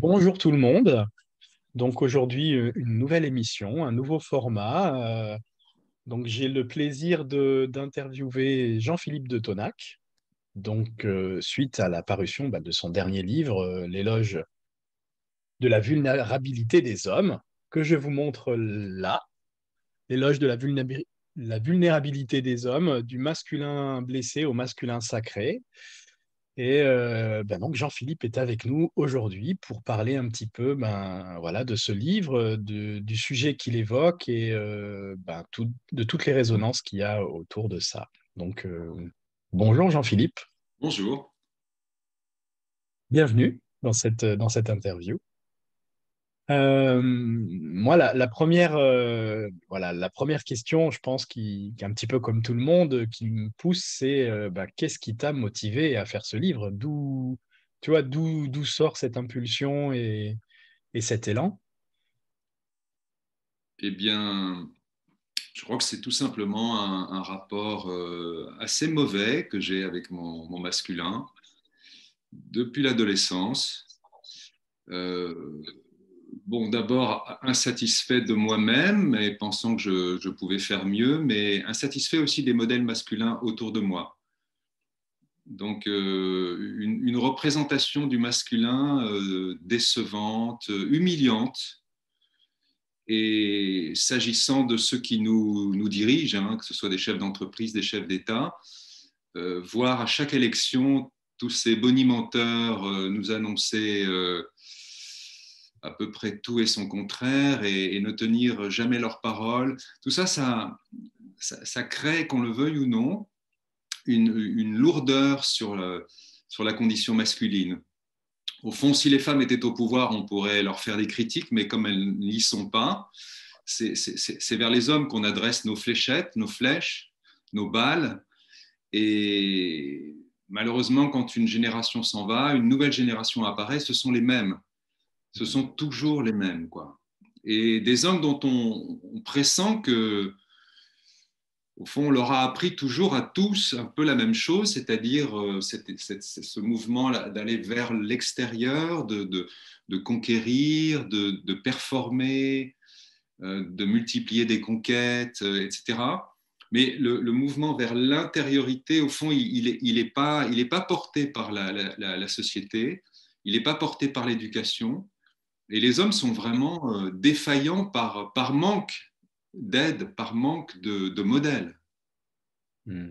Bonjour tout le monde. Donc aujourd'hui, une nouvelle émission, un nouveau format. Donc j'ai le plaisir d'interviewer Jean-Philippe de Tonnac, donc suite à la parution de son dernier livre, L'éloge de la vulnérabilité des hommes, que je vous montre là. L'éloge de la vulnérabilité des hommes, du masculin blessé au masculin sacré. Et donc Jean-Philippe est avec nous aujourd'hui pour parler un petit peu de ce livre, du sujet qu'il évoque et de toutes les résonances qu'il y a autour de ça. Donc bonjour Jean-Philippe. Bonjour. Bienvenue dans cette interview. Moi, la première question, je pense, qui est un petit peu comme tout le monde, qui me pousse, c'est qu'est-ce qui t'a motivé à faire ce livre? D'où sort cette impulsion et cet élan? Eh bien, je crois que c'est tout simplement un rapport assez mauvais que j'ai avec mon masculin depuis l'adolescence. Bon, d'abord insatisfait de moi-même et pensant que je pouvais faire mieux, mais insatisfait aussi des modèles masculins autour de moi. Donc une représentation du masculin décevante, humiliante. Et s'agissant de ceux qui nous dirigent, que ce soit des chefs d'entreprise, des chefs d'État, voir à chaque élection tous ces bonimenteurs nous annoncer à peu près tout et son contraire, et ne tenir jamais leurs paroles. Tout ça, ça crée, qu'on le veuille ou non, une lourdeur sur la condition masculine. Au fond, si les femmes étaient au pouvoir, on pourrait leur faire des critiques, mais comme elles n'y sont pas, c'est vers les hommes qu'on adresse nos fléchettes, nos flèches, nos balles. Et malheureusement, quand une génération s'en va, une nouvelle génération apparaît, ce sont les mêmes. Ce sont toujours les mêmes, quoi. Et des hommes dont on pressent que, au fond, on leur a appris toujours à tous un peu la même chose, c'est-à-dire ce mouvement d'aller vers l'extérieur, de conquérir, de performer, de multiplier des conquêtes, etc. Mais le mouvement vers l'intériorité, au fond, il n'est pas porté par la société, il n'est pas porté par l'éducation. Et les hommes sont vraiment défaillants par manque d'aide, par manque de modèles. Mmh.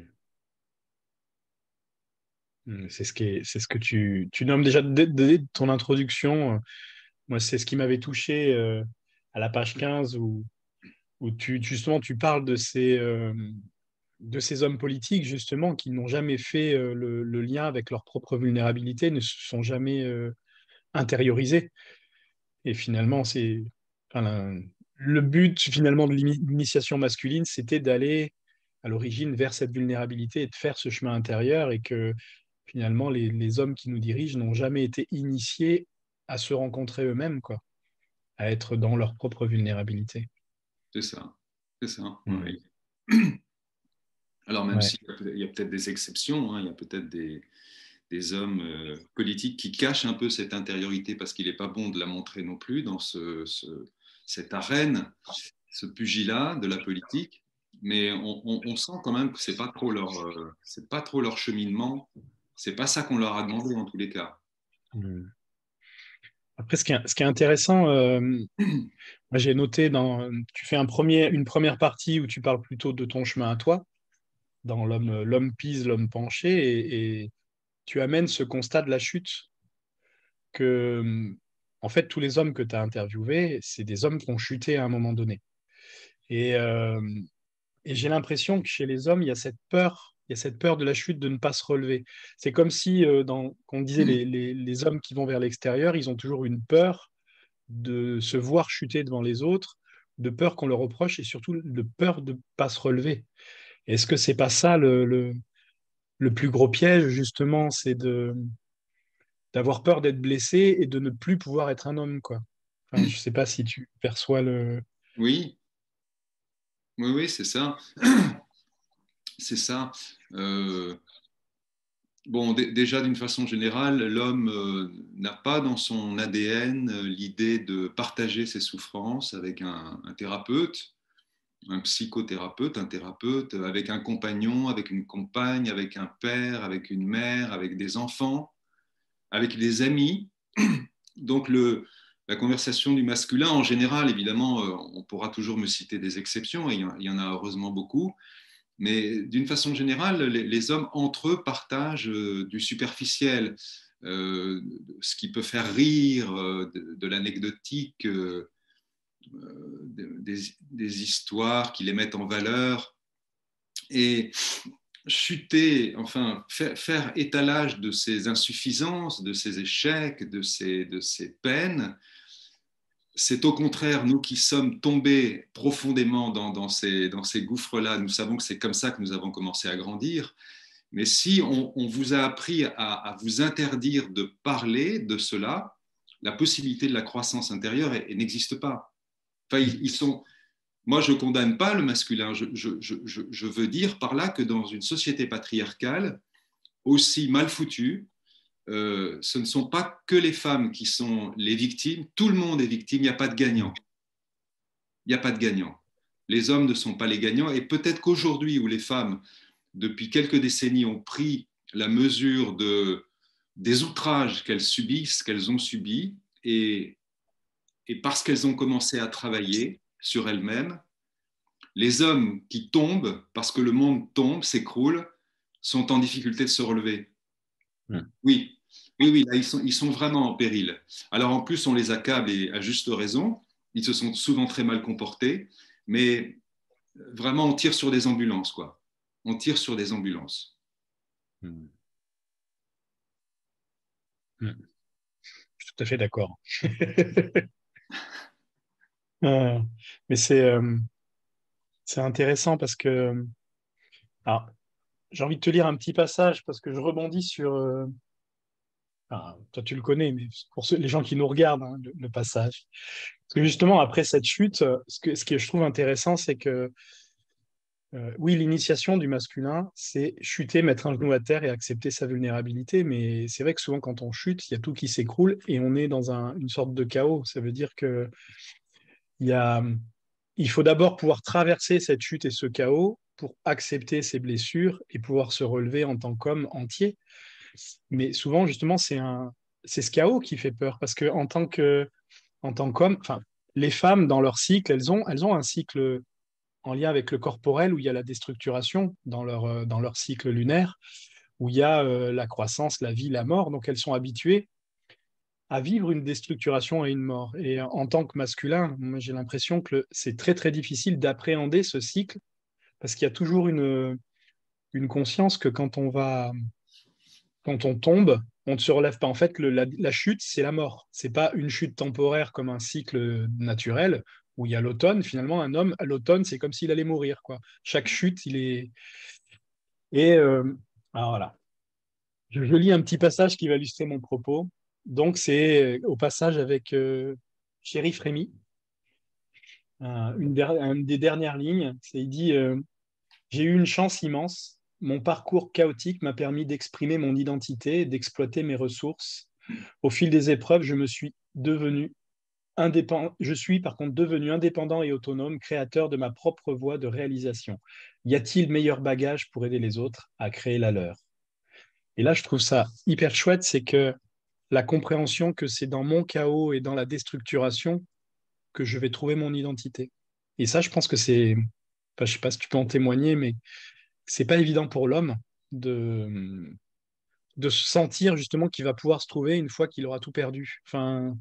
C'est ce que tu nommes déjà dès ton introduction. Moi, c'est ce qui m'avait touché à la page 15 où tu parles de ces hommes politiques, justement, qui n'ont jamais fait le lien avec leur propre vulnérabilité, ne se sont jamais intériorisés. Et finalement, le but finalement de l'initiation masculine, c'était d'aller à l'origine vers cette vulnérabilité et de faire ce chemin intérieur, et que finalement les hommes qui nous dirigent n'ont jamais été initiés à se rencontrer eux-mêmes, quoi, à être dans leur propre vulnérabilité. C'est ça. Oui. Alors même s'il y a peut-être des exceptions, il y a peut-être des hommes politiques qui cachent un peu cette intériorité parce qu'il n'est pas bon de la montrer non plus dans cette arène, ce pugilat de la politique. Mais on sent quand même que ce n'est pas trop leur cheminement, ce n'est pas ça qu'on leur a demandé en tous les cas. Après, ce qui est intéressant, moi j'ai noté, tu fais une première partie où tu parles plutôt de ton chemin à toi, dans l'homme pise, l'homme penché, et tu amènes ce constat de la chute, que en fait tous les hommes que tu as interviewés, c'est des hommes qui ont chuté à un moment donné. Et j'ai l'impression que chez les hommes, il y a cette peur de la chute, de ne pas se relever. C'est comme si, qu'on disait, les hommes qui vont vers l'extérieur, ils ont toujours une peur de se voir chuter devant les autres, de peur qu'on leur reproche, et surtout de peur de ne pas se relever. Est-ce que ce n'est pas ça le plus gros piège, justement, c'est d'avoir peur d'être blessé et de ne plus pouvoir être un homme, quoi. Enfin, je ne sais pas si tu perçois le... Oui, c'est ça. Bon, déjà, d'une façon générale, l'homme n'a pas dans son ADN l'idée de partager ses souffrances avec un thérapeute, un psychothérapeute, un thérapeute, avec un compagnon, avec une compagne, avec un père, avec une mère, avec des enfants, avec des amis. Donc, la conversation du masculin, en général, évidemment, on pourra toujours me citer des exceptions, et il y en a heureusement beaucoup. Mais d'une façon générale, les hommes entre eux partagent du superficiel, ce qui peut faire rire, de l'anecdotique, des histoires qui les mettent en valeur. Et chuter, enfin faire étalage de ces insuffisances, de ces échecs, de ces peines, c'est au contraire, nous qui sommes tombés profondément dans ces gouffres-là, nous savons que c'est comme ça que nous avons commencé à grandir. Mais si on vous a appris à vous interdire de parler de cela, la possibilité de la croissance intérieure n'existe pas. Enfin, moi, je ne condamne pas le masculin. Je veux dire par là que dans une société patriarcale aussi mal foutue, ce ne sont pas que les femmes qui sont les victimes, tout le monde est victime, il n'y a pas de gagnant. Il n'y a pas de gagnant. Les hommes ne sont pas les gagnants, et peut-être qu'aujourd'hui, où les femmes, depuis quelques décennies, ont pris la mesure des outrages qu'elles subissent, qu'elles ont subis, et parce qu'elles ont commencé à travailler sur elles-mêmes, les hommes qui tombent, parce que le monde tombe, s'écroule, sont en difficulté de se relever. Oui. Oui, là, ils sont vraiment en péril. Alors, en plus, on les accable, et à juste raison. Ils se sont souvent très mal comportés, mais vraiment, on tire sur des ambulances, quoi. On tire sur des ambulances. Je suis tout à fait d'accord. Mais c'est intéressant parce que... Ah. J'ai envie de te lire un petit passage parce que je rebondis sur... Enfin, toi, tu le connais, mais pour les gens qui nous regardent, hein, le passage. Parce que justement, après cette chute, ce que je trouve intéressant, c'est que, oui, l'initiation du masculin, c'est chuter, mettre un genou à terre et accepter sa vulnérabilité. Mais c'est vrai que souvent, quand on chute, il y a tout qui s'écroule et on est dans une sorte de chaos. Ça veut dire que il faut d'abord pouvoir traverser cette chute et ce chaos pour accepter ses blessures et pouvoir se relever en tant qu'homme entier. Mais souvent, justement, c'est ce chaos qui fait peur, parce qu'en tant qu'homme, enfin, les femmes, dans leur cycle, elles ont un cycle en lien avec le corporel, où il y a la déstructuration dans leur cycle lunaire, où il y a la croissance, la vie, la mort. Donc, elles sont habituées à vivre une déstructuration et une mort. Et en tant que masculin, j'ai l'impression que c'est très, très difficile d'appréhender ce cycle, parce qu'il y a toujours une conscience que quand on tombe, on ne se relève pas. En fait, la chute, c'est la mort. Ce n'est pas une chute temporaire comme un cycle naturel où il y a l'automne. Finalement, un homme, à l'automne, c'est comme s'il allait mourir, quoi. Chaque chute, il est... Et alors voilà. Je lis un petit passage qui va illustrer mon propos. Donc, c'est au passage avec Chéri Frémy. Une des dernières lignes, il dit « J'ai eu une chance immense, mon parcours chaotique m'a permis d'exprimer mon identité, d'exploiter mes ressources. Au fil des épreuves, je suis par contre devenu indépendant et autonome, créateur de ma propre voie de réalisation. Y a-t-il meilleur bagage pour aider les autres à créer la leur ?» Et là, je trouve ça hyper chouette, c'est que la compréhension que c'est dans mon chaos et dans la déstructuration que je vais trouver mon identité. Et ça, je pense que c'est... Enfin, je ne sais pas si tu peux en témoigner, mais c'est pas évident pour l'homme de se sentir justement qu'il va pouvoir se trouver une fois qu'il aura tout perdu. Enfin,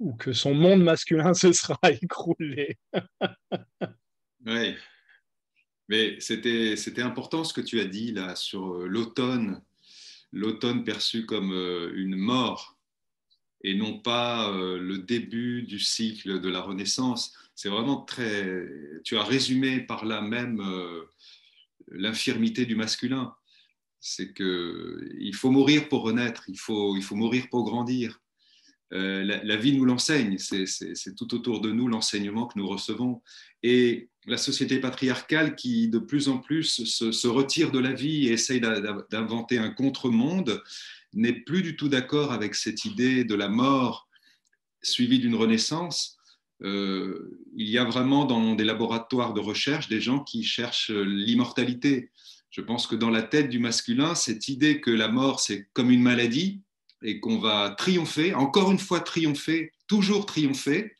ou que son monde masculin se sera écroulé. Oui. Mais c'était important ce que tu as dit là sur l'automne. L'automne perçu comme une mort, et non pas le début du cycle de la Renaissance. C'est vraiment très... Tu as résumé par là même l'infirmité du masculin. C'est qu'il faut mourir pour renaître, il faut mourir pour grandir. la vie nous l'enseigne, c'est tout autour de nous l'enseignement que nous recevons. Et la société patriarcale qui de plus en plus se retire de la vie et essaye d'inventer un contre-monde n'est plus du tout d'accord avec cette idée de la mort suivie d'une renaissance. Il y a vraiment dans des laboratoires de recherche des gens qui cherchent l'immortalité. Je pense que dans la tête du masculin, cette idée que la mort, c'est comme une maladie et qu'on va triompher, encore une fois triompher, toujours triompher,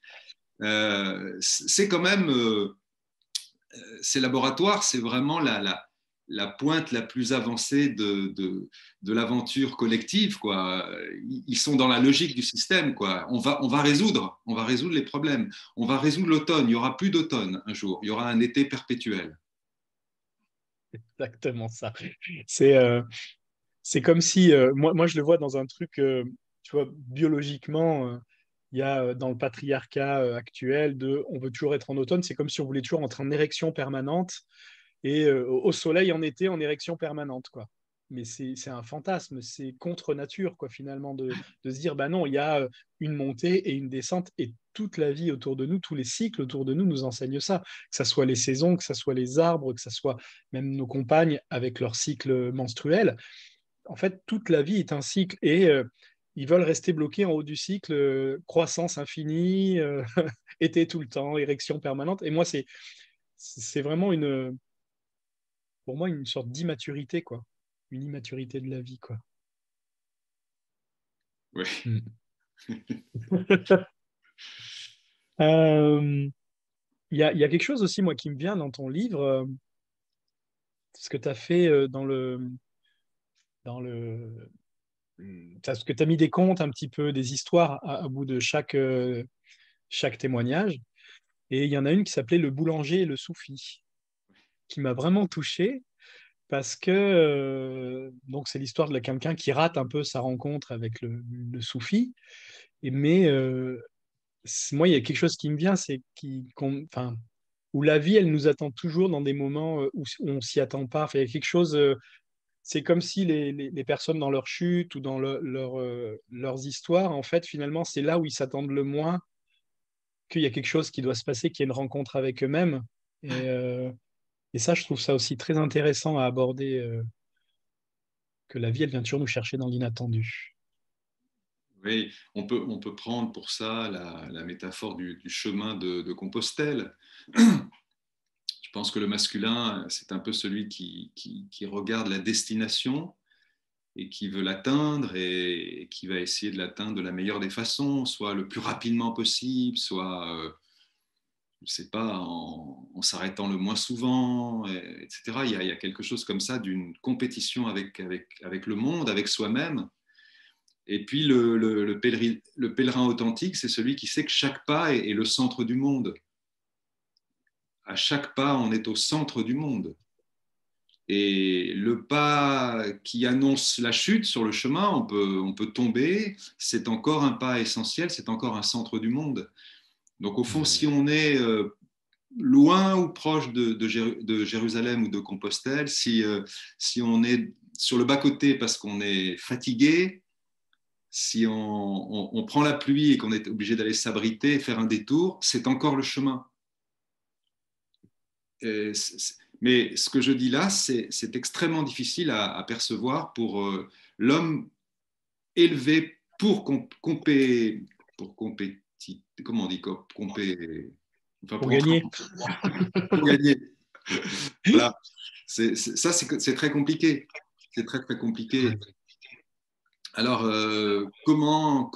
c'est quand même, ces laboratoires, c'est vraiment la pointe la plus avancée de l'aventure collective, quoi. Ils sont dans la logique du système, quoi. On va résoudre les problèmes, on va résoudre l'automne, il n'y aura plus d'automne un jour, il y aura un été perpétuel. Exactement ça. C'est comme si, moi je le vois dans un truc, tu vois, biologiquement, il y a dans le patriarcat actuel, on veut toujours être en automne, c'est comme si on voulait toujours être en érection permanente et au soleil en été en érection permanente, quoi. Mais c'est un fantasme, c'est contre nature, quoi, finalement, de se dire, bah non, il y a une montée et une descente, et toute la vie autour de nous, tous les cycles autour de nous nous enseignent ça, que ce soit les saisons, que ce soit les arbres, que ce soit même nos compagnes avec leur cycle menstruel. En fait, toute la vie est un cycle, et ils veulent rester bloqués en haut du cycle, croissance infinie, été tout le temps, érection permanente. Et moi, c'est vraiment pour moi, une sorte d'immaturité, quoi. Une immaturité de la vie, quoi. Ouais. Y a quelque chose aussi, moi, qui me vient dans ton livre, ce que tu as fait ce que tu as mis des contes, un petit peu des histoires à bout de chaque témoignage, et il y en a une qui s'appelait « Le boulanger et le soufi », qui m'a vraiment touché. Parce que donc c'est l'histoire de quelqu'un qui rate un peu sa rencontre avec le soufi, mais moi il y a quelque chose qui me vient, c'est où la vie elle nous attend toujours dans des moments où on s'y attend pas. Il y a quelque chose, c'est comme si les personnes dans leur chute ou dans leurs histoires, en fait finalement c'est là où ils s'attendent le moins qu'il y a quelque chose qui doit se passer, qu'il y a une rencontre avec eux-mêmes. Et ça, je trouve ça aussi très intéressant à aborder, que la vie, elle vient toujours nous chercher dans l'inattendu. Oui, on peut prendre pour ça la métaphore du chemin de Compostelle. Je pense que le masculin, c'est un peu celui qui regarde la destination et qui veut l'atteindre et qui va essayer de l'atteindre de la meilleure des façons, soit le plus rapidement possible, soit... je ne sais pas, en s'arrêtant le moins souvent, etc. Il y a quelque chose comme ça d'une compétition avec le monde, avec soi-même. Et puis le pèlerin authentique, c'est celui qui sait que chaque pas est le centre du monde. À chaque pas, on est au centre du monde. Et le pas qui annonce la chute sur le chemin, on peut tomber, c'est encore un pas essentiel, c'est encore un centre du monde. Donc, au fond, si on est loin ou proche de Jérusalem ou de Compostelle, si on est sur le bas-côté parce qu'on est fatigué, si on prend la pluie et qu'on est obligé d'aller s'abriter, faire un détour, c'est encore le chemin. Mais ce que je dis là, c'est extrêmement difficile à percevoir pour l'homme élevé pour compétir. Comment on dit, pour gagner. Pour gagner. Voilà. C'est très compliqué. C'est très, très compliqué. Alors, comment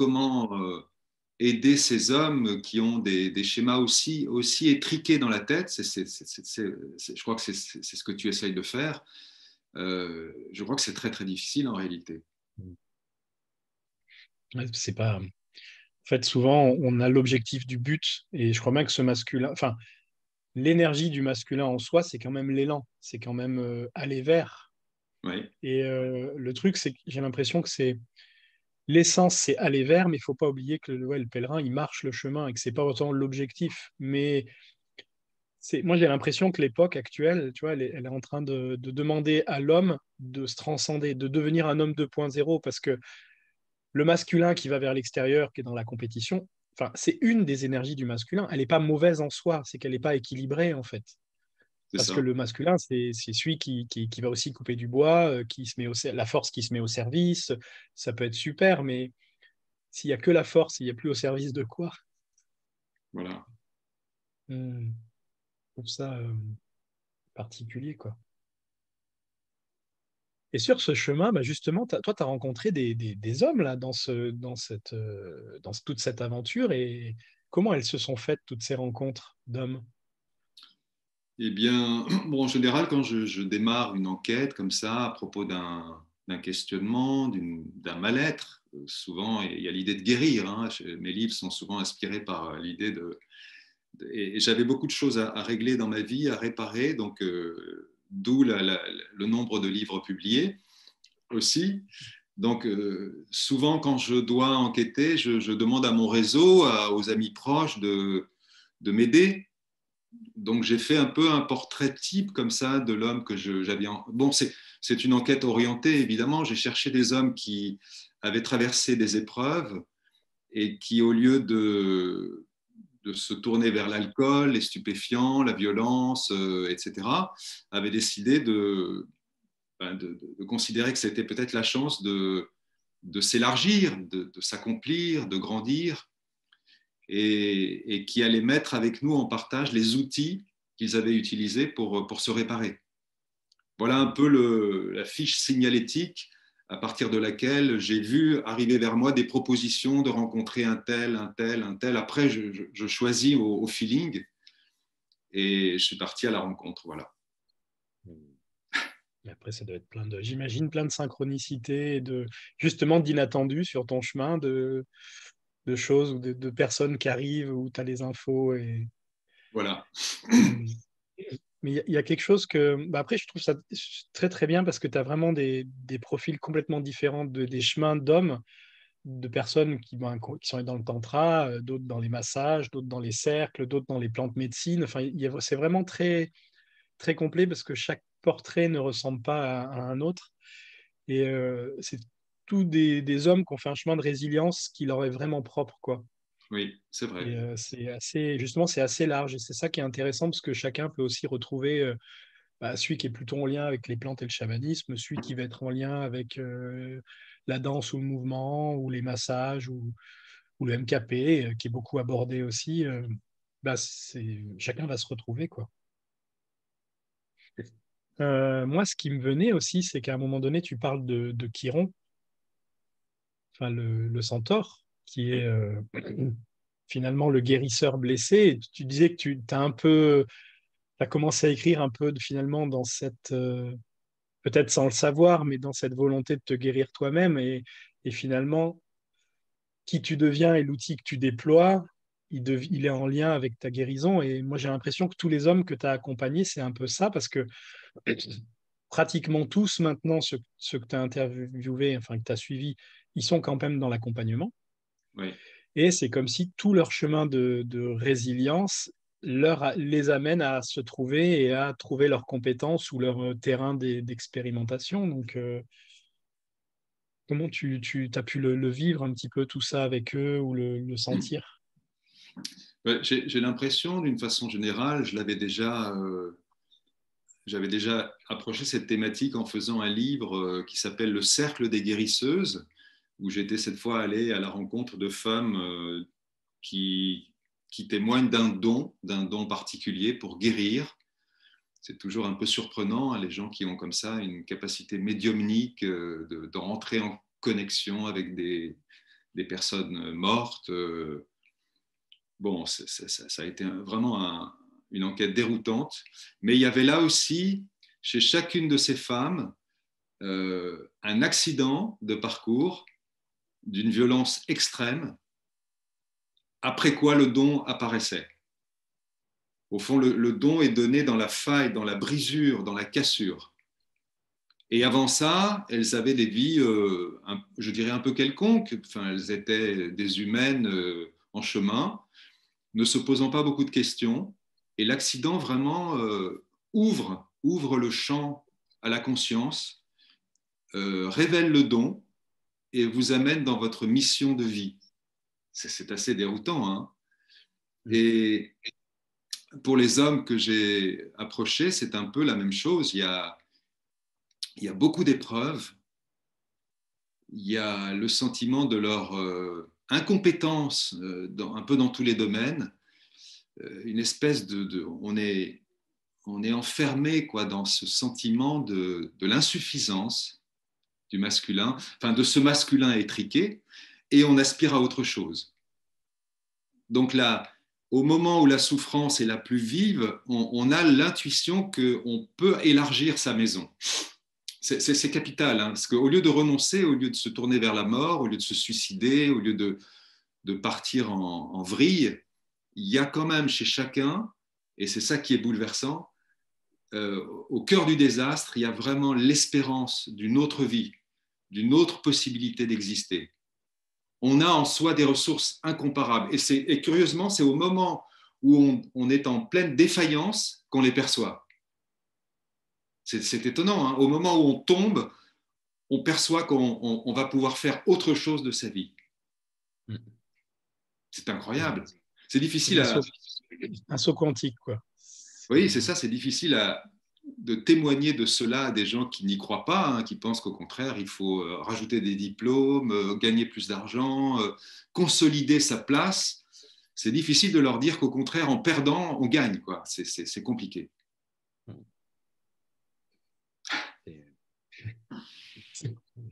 aider ces hommes qui ont des schémas aussi étriqués dans la tête? Je crois que c'est ce que tu essayes de faire. Je crois que c'est très, très difficile en réalité. C'est pas... En fait, souvent, on a l'objectif du but, et je crois bien que ce masculin, enfin, l'énergie du masculin en soi, c'est quand même l'élan, c'est quand même aller vers. Oui. Et le truc, c'est que j'ai l'impression que c'est l'essence, c'est aller vers, mais il ne faut pas oublier que le pèlerin, il marche le chemin et que ce n'est pas autant l'objectif. Mais moi, j'ai l'impression que l'époque actuelle, tu vois, elle est en train de demander à l'homme de se transcender, de devenir un homme 2.0, parce que le masculin qui va vers l'extérieur, qui est dans la compétition, enfin, c'est une des énergies du masculin. Elle n'est pas mauvaise en soi, c'est qu'elle n'est pas équilibrée, en fait. Parce que le masculin, c'est celui qui va aussi couper du bois, qui se met la force qui se met au service. Ça peut être super, mais s'il n'y a que la force, il n'y a plus au service de quoi? Voilà. Je trouve ça particulier, quoi. Et sur ce chemin, bah justement, toi, tu as rencontré des hommes là, dans toute cette aventure. Et comment elles se sont faites, toutes ces rencontres d'hommes? Eh bien, bon, en général, quand je démarre une enquête comme ça à propos d'un questionnement, d'un mal-être, souvent, il y a l'idée de guérir. Hein. Mes livres sont souvent inspirés par l'idée de... Et j'avais beaucoup de choses à régler dans ma vie, à réparer, donc d'où le nombre de livres publiés aussi. Donc, souvent, quand je dois enquêter, je demande à mon réseau, aux amis proches de m'aider. Donc, j'ai fait un peu un portrait type comme ça de l'homme que j'avais... Bon, c'est une enquête orientée, évidemment. J'ai cherché des hommes qui avaient traversé des épreuves et qui, au lieu de se tourner vers l'alcool, les stupéfiants, la violence, etc., avaient décidé de considérer que c'était peut-être la chance de s'élargir, de s'accomplir, de grandir. Et qui allaient mettre avec nous en partage les outils qu'ils avaient utilisés pour se réparer. Voilà un peu la fiche signalétique à partir de laquelle j'ai vu arriver vers moi des propositions de rencontrer un tel, un tel, un tel. Après, je choisis au feeling et je suis parti à la rencontre. Voilà. Mais après, ça doit être plein de... J'imagine plein de synchronicités, justement d'inattendus sur ton chemin, de choses ou de personnes qui arrivent où tu as les infos. Et... Voilà. Mais il y a quelque chose que... Bah après, je trouve ça très, très bien parce que tu as vraiment des profils complètement différents, des chemins d'hommes, de personnes qui sont dans le tantra, d'autres dans les massages, d'autres dans les cercles, d'autres dans les plantes médecine. Enfin, c'est vraiment très, très complet parce que chaque portrait ne ressemble pas à un autre. Et c'est tous des hommes qui ont fait un chemin de résilience qui leur est vraiment propre, quoi. Oui, c'est vrai. Et, c'est assez large et c'est ça qui est intéressant parce que chacun peut aussi retrouver celui qui est plutôt en lien avec les plantes et le chamanisme, celui qui va être en lien avec la danse ou le mouvement ou les massages ou le MKP qui est beaucoup abordé aussi. Chacun va se retrouver, quoi. Moi, ce qui me venait aussi, c'est qu'à un moment donné, tu parles de Chiron. Enfin, le centaure, qui est finalement le guérisseur blessé. Et tu disais que tu as commencé à écrire un peu finalement dans cette, peut-être sans le savoir, mais dans cette volonté de te guérir toi-même. Et finalement, qui tu deviens et l'outil que tu déploies, il est en lien avec ta guérison. Et moi, j'ai l'impression que tous les hommes que tu as accompagnés, c'est un peu ça, parce que... pratiquement tous maintenant, ceux que tu as interviewés, enfin que tu as suivis, ils sont quand même dans l'accompagnement. Oui. Et c'est comme si tout leur chemin de résilience les amène à se trouver et à trouver leurs compétences ou leur terrain d'expérimentation. Donc, comment tu as pu le vivre un petit peu tout ça avec eux ou le sentir? Ouais, j'ai l'impression, d'une façon générale, j'avais déjà approché cette thématique en faisant un livre qui s'appelle « Le cercle des guérisseuses », où j'étais cette fois allé à la rencontre de femmes qui témoignent d'un don particulier pour guérir. C'est toujours un peu surprenant, hein, les gens qui ont comme ça une capacité médiumnique de rentrer en connexion avec des personnes mortes. Bon, ça a été vraiment une enquête déroutante, mais il y avait là aussi, chez chacune de ces femmes, un accident de parcours d'une violence extrême, après quoi le don apparaissait. Au fond, le don est donné dans la faille, dans la brisure, dans la cassure. Et avant ça, elles avaient des vies, je dirais, un peu quelconques. Enfin, elles étaient des humaines en chemin, ne se posant pas beaucoup de questions. Et l'accident vraiment ouvre le champ à la conscience, révèle le don et vous amène dans votre mission de vie. C'est assez déroutant, hein. Et pour les hommes que j'ai approchés, c'est un peu la même chose. Il y a beaucoup d'épreuves. Il y a le sentiment de leur incompétence un peu dans tous les domaines. Une espèce on est enfermé, quoi, dans ce sentiment de l'insuffisance du masculin, enfin de ce masculin étriqué, et on aspire à autre chose. Donc là, au moment où la souffrance est la plus vive, on a l'intuition qu'on peut élargir sa maison. C'est capital, hein, parce qu'au lieu de renoncer, au lieu de se tourner vers la mort, au lieu de se suicider, au lieu de partir en vrille, il y a quand même chez chacun, et c'est ça qui est bouleversant, au cœur du désastre, il y a vraiment l'espérance d'une autre vie, d'une autre possibilité d'exister. On a en soi des ressources incomparables. Et curieusement, c'est au moment où on est en pleine défaillance qu'on les perçoit. C'est étonnant, hein. Au moment où on tombe, on perçoit qu'on va pouvoir faire autre chose de sa vie. C'est incroyable. C'est difficile à... Un saut quantique, quoi. Oui, c'est ça, c'est difficile de témoigner de cela à des gens qui n'y croient pas, hein, qui pensent qu'au contraire, il faut rajouter des diplômes, gagner plus d'argent, consolider sa place. C'est difficile de leur dire qu'au contraire, en perdant, on gagne, quoi. C'est compliqué.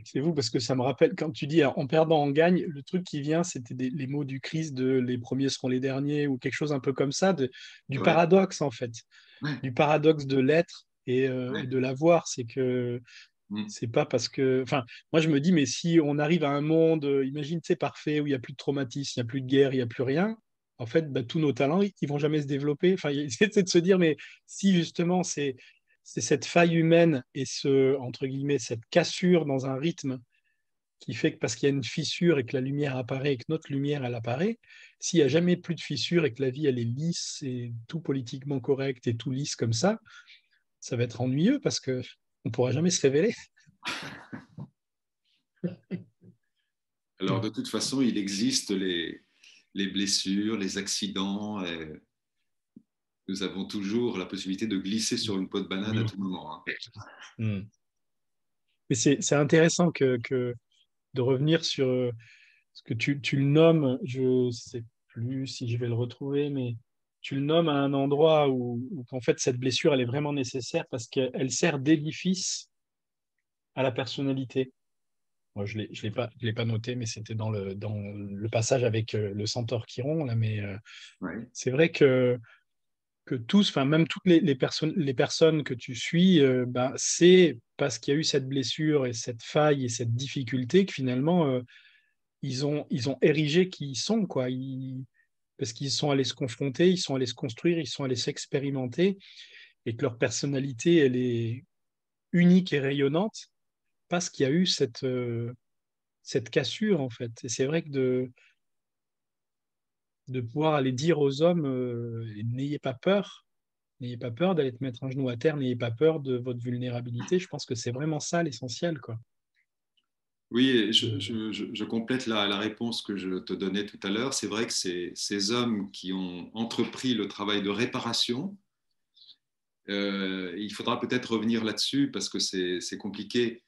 C'est vous, parce que ça me rappelle, quand tu dis « en perdant, on gagne », le truc qui vient, c'était les mots du Christ de « les premiers seront les derniers » ou quelque chose un peu comme ça, du paradoxe en fait, du paradoxe de l'être et de l'avoir. C'est que c'est pas parce que… Enfin, moi je me dis, mais si on arrive à un monde, imagine, c'est parfait, où il n'y a plus de traumatisme, il n'y a plus de guerre, il n'y a plus rien, en fait, bah, tous nos talents, ils ne vont jamais se développer. Enfin, c'est de se dire, mais si justement c'est cette faille humaine et entre guillemets, cette cassure dans un rythme qui fait que parce qu'il y a une fissure et que la lumière apparaît et que notre lumière, elle apparaît, s'il n'y a jamais plus de fissure et que la vie, elle est lisse et tout politiquement correct et tout lisse comme ça, ça va être ennuyeux parce qu'on ne pourra jamais se révéler. Alors, de toute façon, il existe les blessures, les accidents... Nous avons toujours la possibilité de glisser sur une peau de banane à tout moment. Hein. Mais c'est intéressant que de revenir sur ce que tu le nommes, je ne sais plus si je vais le retrouver, mais tu le nommes à un endroit où en fait, cette blessure, elle est vraiment nécessaire parce qu'elle sert d'édifice à la personnalité. Moi, je ne l'ai pas noté, mais c'était dans le passage avec le centaure Chiron. Là, mais c'est vrai que tous, enfin même toutes les personnes que tu suis, c'est parce qu'il y a eu cette blessure et cette faille et cette difficulté que finalement ils ont érigé qui ils sont, quoi. Parce qu'ils sont allés se confronter, ils sont allés se construire, ils sont allés s'expérimenter et que leur personnalité, elle est unique et rayonnante parce qu'il y a eu cette cassure en fait. Et c'est vrai que de pouvoir aller dire aux hommes n'ayez pas peur d'aller te mettre un genou à terre, n'ayez pas peur de votre vulnérabilité. Je pense que c'est vraiment ça l'essentiel, quoi. Oui, je complète la réponse que je te donnais tout à l'heure. C'est vrai que ces hommes qui ont entrepris le travail de réparation, il faudra peut-être revenir là-dessus parce que c'est compliqué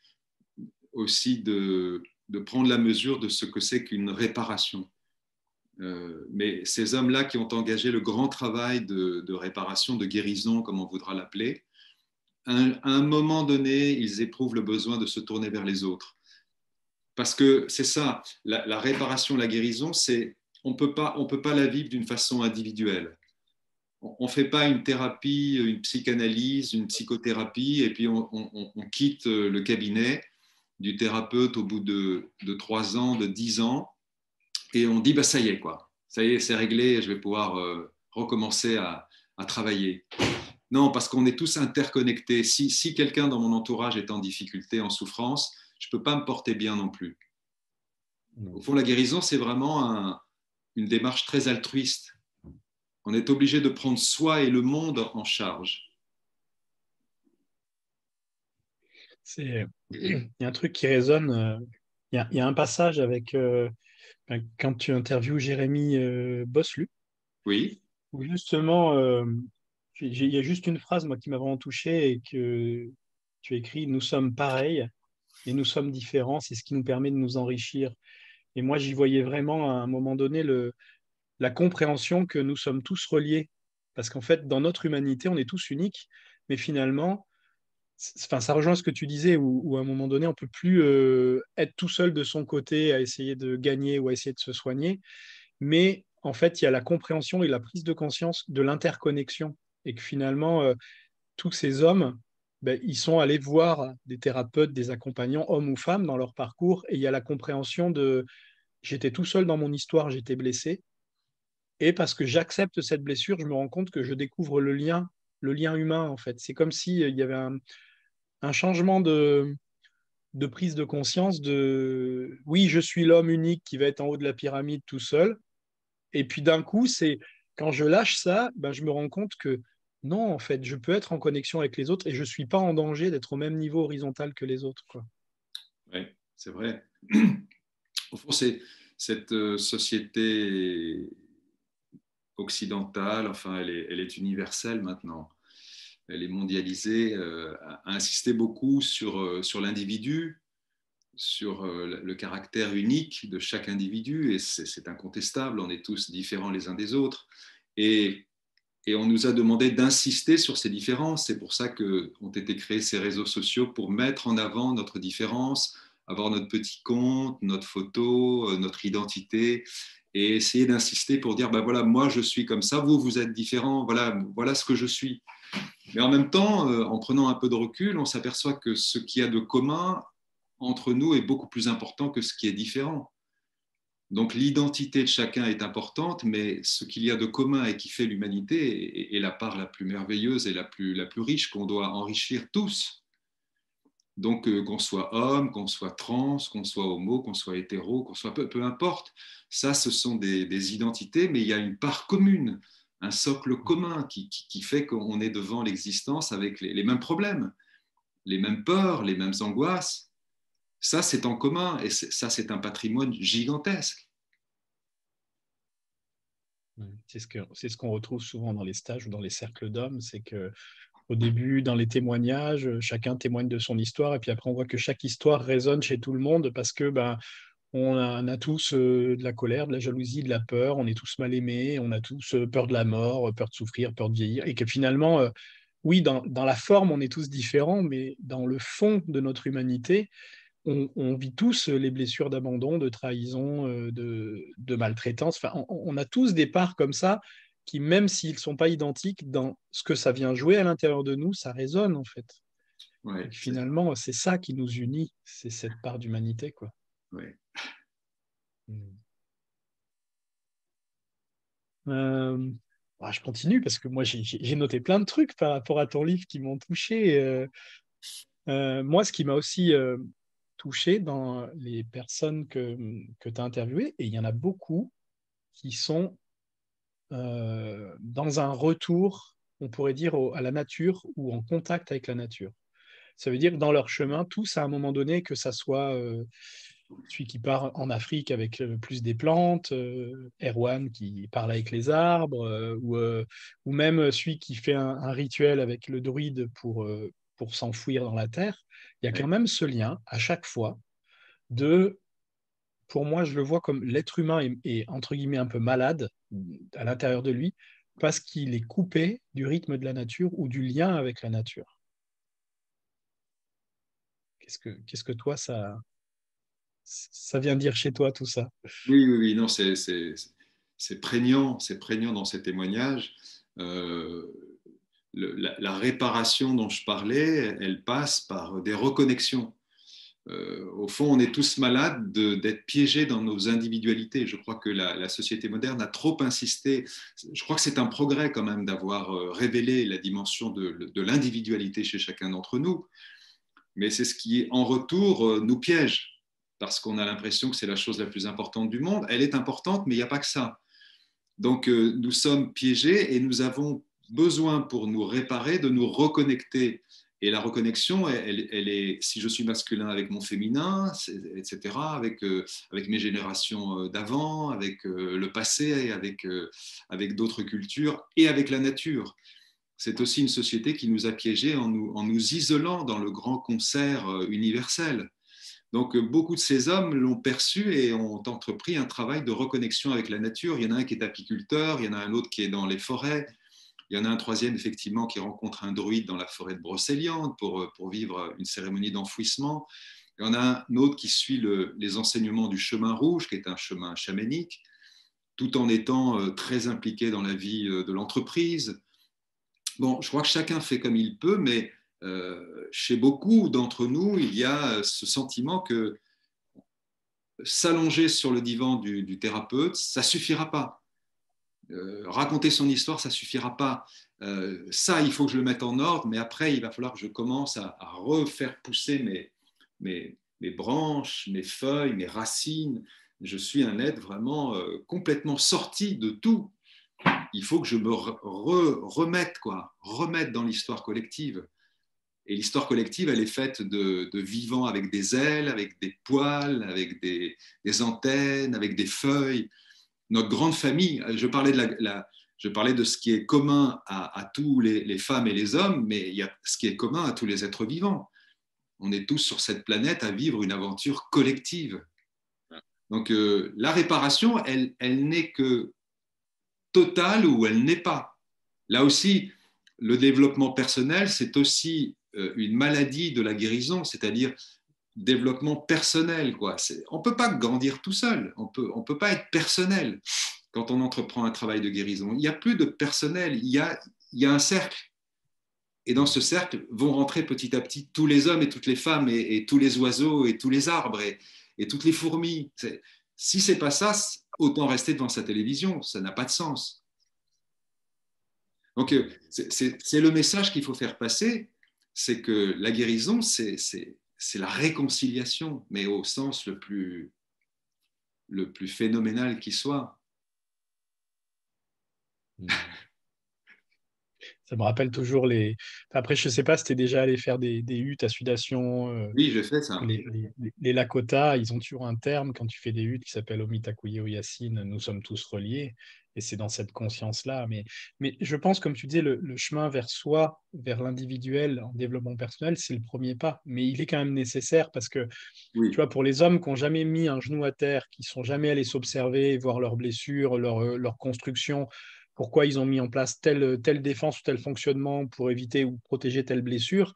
aussi de prendre la mesure de ce que c'est qu'une réparation. Mais ces hommes-là qui ont engagé le grand travail de réparation, de guérison, comme on voudra l'appeler, à un moment donné, ils éprouvent le besoin de se tourner vers les autres. Parce que c'est ça, la réparation, la guérison, on ne peut pas la vivre d'une façon individuelle. On ne fait pas une thérapie, une psychanalyse, une psychothérapie, et puis on quitte le cabinet du thérapeute au bout de 3 ans, de 10 ans, et on dit, bah, ça y est, quoi. Ça y est, c'est réglé, je vais pouvoir recommencer à travailler. Non, parce qu'on est tous interconnectés. Si quelqu'un dans mon entourage est en difficulté, en souffrance, je ne peux pas me porter bien non plus. Au fond, la guérison, c'est vraiment une démarche très altruiste. On est obligé de prendre soi et le monde en charge. Il y a un truc qui résonne... Il y a un passage avec, quand tu interviews Jérémy Boslu, oui. Où justement, il y a juste une phrase moi, qui m'a vraiment touché et que tu écris « Nous sommes pareils et nous sommes différents, c'est ce qui nous permet de nous enrichir ». Et moi, j'y voyais vraiment à un moment donné la compréhension que nous sommes tous reliés. Parce qu'en fait, dans notre humanité, on est tous uniques, mais finalement, ça rejoint ce que tu disais, où à un moment donné, on ne peut plus être tout seul de son côté à essayer de gagner ou à essayer de se soigner. Mais en fait, il y a la compréhension et la prise de conscience de l'interconnexion. Et que finalement, tous ces hommes, ils sont allés voir des thérapeutes, des accompagnants, hommes ou femmes, dans leur parcours. Et il y a la compréhension de « j'étais tout seul dans mon histoire, j'étais blessé. Et parce que j'accepte cette blessure, je me rends compte que je découvre le lien humain, en fait. » C'est comme s'il y avait un changement de prise de conscience de « oui, je suis l'homme unique qui va être en haut de la pyramide tout seul. » Et puis d'un coup, c'est quand je lâche ça, je me rends compte que non, en fait, je peux être en connexion avec les autres et je ne suis pas en danger d'être au même niveau horizontal que les autres. Oui, c'est vrai. Au fond, c'est cette société occidentale, enfin, elle est universelle maintenant. Elle est mondialisée, a insisté beaucoup sur l'individu, sur le caractère unique de chaque individu, et c'est incontestable, on est tous différents les uns des autres. Et on nous a demandé d'insister sur ces différences. C'est pour ça qu'ont été créés ces réseaux sociaux, pour mettre en avant notre différence, avoir notre petit compte, notre photo, notre identité, et essayer d'insister pour dire, voilà, moi je suis comme ça, vous êtes différents, voilà ce que je suis. Mais en même temps, en prenant un peu de recul, on s'aperçoit que ce qu'il y a de commun entre nous est beaucoup plus important que ce qui est différent. Donc l'identité de chacun est importante, mais ce qu'il y a de commun et qui fait l'humanité est la part la plus merveilleuse et la plus riche, qu'on doit enrichir tous. Donc qu'on soit homme, qu'on soit trans, qu'on soit homo, qu'on soit hétéro, qu'on soit peu importe, ça ce sont des identités, mais il y a une part commune, un socle commun qui fait qu'on est devant l'existence avec les mêmes problèmes, les mêmes peurs, les mêmes angoisses. Ça, c'est en commun et ça, c'est un patrimoine gigantesque. C'est ce qu'on retrouve souvent dans les stages ou dans les cercles d'hommes, c'est qu'au début, dans les témoignages, chacun témoigne de son histoire et puis après, on voit que chaque histoire résonne chez tout le monde parce que on a tous de la colère, de la jalousie, de la peur, on est tous mal aimés, on a tous peur de la mort, peur de souffrir, peur de vieillir, et que finalement, oui, dans la forme, on est tous différents, mais dans le fond de notre humanité, on vit tous les blessures d'abandon, de trahison, de maltraitance. Enfin, on a tous des parts comme ça qui, même s'ils ne sont pas identiques, dans ce que ça vient jouer à l'intérieur de nous, ça résonne en fait. Ouais, finalement, c'est ça qui nous unit, c'est cette part d'humanité, quoi. Ouais. Je continue parce que moi j'ai noté plein de trucs par rapport à ton livre qui m'ont touché. Moi, ce qui m'a aussi touché dans les personnes que tu as interviewées, et il y en a beaucoup qui sont dans un retour, on pourrait dire, à la nature ou en contact avec la nature. Ça veut dire que dans leur chemin, tous à un moment donné, que ça soit celui qui part en Afrique avec plus des plantes, Erwan qui parle avec les arbres, ou même celui qui fait un rituel avec le druide pour s'enfouir dans la terre, il y a quand même ce lien à chaque fois de, pour moi je le vois comme l'être humain est entre guillemets un peu malade à l'intérieur de lui parce qu'il est coupé du rythme de la nature ou du lien avec la nature. Qu'est-ce que toi ça vient dire chez toi tout ça? Oui, non, c'est prégnant dans ces témoignages. La réparation dont je parlais, elle passe par des reconnexions. Au fond, on est tous malades d'être piégés dans nos individualités. Je crois que la société moderne a trop insisté. Je crois que c'est un progrès quand même d'avoir révélé la dimension de l'individualité chez chacun d'entre nous. Mais c'est ce qui, en retour, nous piège, parce qu'on a l'impression que c'est la chose la plus importante du monde. Elle est importante, mais il n'y a pas que ça. Donc, nous sommes piégés et nous avons besoin, pour nous réparer, de nous reconnecter Et la reconnexion, elle est, si je suis masculin avec mon féminin, etc., avec mes générations d'avant, avec le passé, avec d'autres cultures et avec la nature. C'est aussi une société qui nous a piégés en nous isolant dans le grand concert universel. Donc, beaucoup de ces hommes l'ont perçu et ont entrepris un travail de reconnexion avec la nature. Il y en a un qui est apiculteur, il y en a un autre qui est dans les forêts. Il y en a un troisième, effectivement, qui rencontre un druide dans la forêt de Brocéliande pour vivre une cérémonie d'enfouissement. Il y en a un autre qui suit les enseignements du chemin rouge, qui est un chemin chamanique, tout en étant très impliqué dans la vie de l'entreprise. Bon, je crois que chacun fait comme il peut, mais chez beaucoup d'entre nous, il y a ce sentiment que s'allonger sur le divan du thérapeute, ça ne suffira pas. Raconter son histoire, ça ne suffira pas. Ça, il faut que je le mette en ordre, mais après, il va falloir que je commence à refaire pousser mes branches, mes feuilles, mes racines. Je suis un être vraiment complètement sorti de tout. Il faut que je me remette dans l'histoire collective. Et l'histoire collective, elle est faite de vivants avec des ailes, avec des poils, avec des antennes, avec des feuilles. Notre grande famille, je parlais de ce qui est commun à tous les femmes et les hommes, mais il y a ce qui est commun à tous les êtres vivants. On est tous sur cette planète à vivre une aventure collective. Donc la réparation, elle n'est que totale ou elle n'est pas. Là aussi, le développement personnel, c'est aussi une maladie de la guérison, c'est-à-dire développement personnel, quoi. On ne peut pas grandir tout seul, on peut pas être personnel quand on entreprend un travail de guérison. Il n'y a plus de personnel, il y a un cercle. Et dans ce cercle vont rentrer petit à petit tous les hommes et toutes les femmes et tous les oiseaux et tous les arbres et toutes les fourmis. Si ce n'est pas ça, autant rester devant sa télévision, ça n'a pas de sens. Donc c'est le message qu'il faut faire passer, c'est que la guérison, c'est la réconciliation, mais au sens le plus phénoménal qui soit. Ça me rappelle toujours les... Enfin, après, je ne sais pas si tu es déjà allé faire des huttes à sudation. Oui, j'ai fait ça. Les Lakota, ils ont toujours un terme quand tu fais des huttes qui s'appelle Omitakuyo Yassin, nous sommes tous reliés. Et c'est dans cette conscience-là. Mais je pense, comme tu disais, le chemin vers soi, vers l'individuel en développement personnel, c'est le premier pas. Mais il est quand même nécessaire parce que, oui, tu vois, pour les hommes qui n'ont jamais mis un genou à terre, qui ne sont jamais allés s'observer, voir leurs blessures, leur construction, pourquoi ils ont mis en place telle défense ou tel fonctionnement pour éviter ou protéger telle blessure,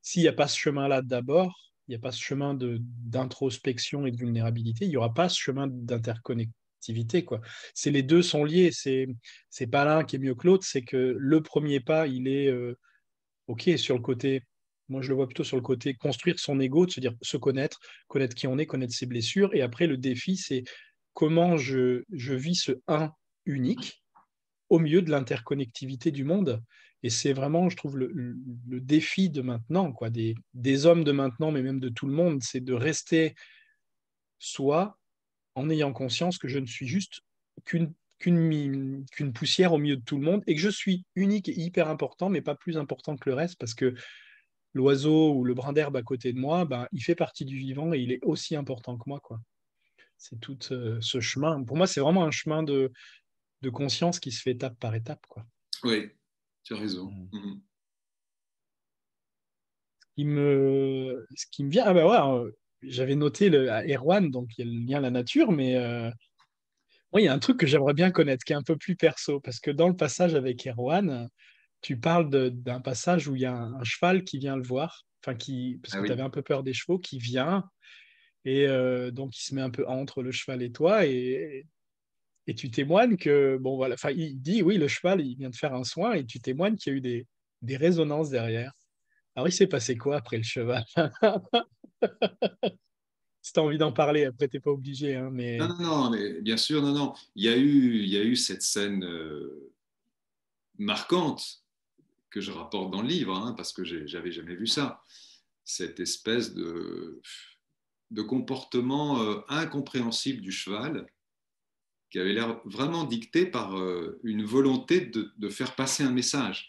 s'il n'y a pas ce chemin-là d'abord, il n'y a pas ce chemin d'introspection et de vulnérabilité, il n'y aura pas ce chemin d'interconnexion. Quoi. Les deux sont liés, c'est pas l'un qui est mieux que l'autre, c'est que le premier pas, il est sur le côté, moi je le vois plutôt sur le côté construire son ego, de se dire se connaître, connaître qui on est, connaître ses blessures, et après le défi c'est comment je vis ce un unique au milieu de l'interconnectivité du monde, et c'est vraiment, je trouve, le défi de maintenant, quoi, des hommes de maintenant, mais même de tout le monde, c'est de rester soi, en ayant conscience que je ne suis juste qu'une poussière au milieu de tout le monde et que je suis unique et hyper important, mais pas plus important que le reste, parce que l'oiseau ou le brin d'herbe à côté de moi, ben, il fait partie du vivant et il est aussi important que moi, quoi. C'est tout ce chemin. Pour moi, c'est vraiment un chemin de conscience qui se fait étape par étape, quoi. Oui, tu as raison. Mmh. Ce qui me vient... Ah ben ouais, j'avais noté à Erwan, donc il y a le lien à la nature, mais moi, il y a un truc que j'aimerais bien connaître, qui est un peu plus perso, parce que dans le passage avec Erwan, tu parles d'un passage où il y a un cheval qui vient le voir, enfin parce que tu avais un peu peur des chevaux, qui vient, et donc il se met un peu entre le cheval et toi, et tu témoignes que, bon voilà, enfin il dit, oui, le cheval, il vient de faire un soin, et tu témoignes qu'il y a eu des résonances derrière. Alors, il s'est passé quoi après le cheval? Si tu as envie d'en parler, après, tu n'es pas obligé. Hein, mais... Non, mais bien sûr, non. Il y a eu cette scène marquante que je rapporte dans le livre, hein, parce que je n'avais jamais vu ça. Cette espèce de comportement incompréhensible du cheval qui avait l'air vraiment dicté par une volonté de faire passer un message.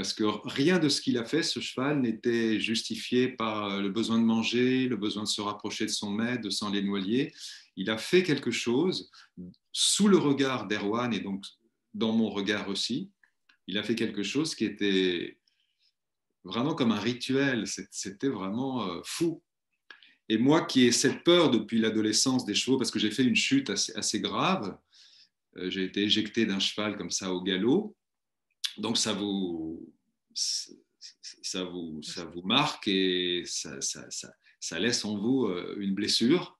Parce que rien de ce qu'il a fait, ce cheval, n'était justifié par le besoin de manger, le besoin de se rapprocher de son maître, de s'en l'éloigner. Il a fait quelque chose, sous le regard d'Erwan et donc dans mon regard aussi, il a fait quelque chose qui était vraiment comme un rituel, c'était vraiment fou. Et moi qui ai cette peur depuis l'adolescence des chevaux, parce que j'ai fait une chute assez grave, j'ai été éjecté d'un cheval comme ça au galop, donc ça vous marque et ça laisse en vous une blessure.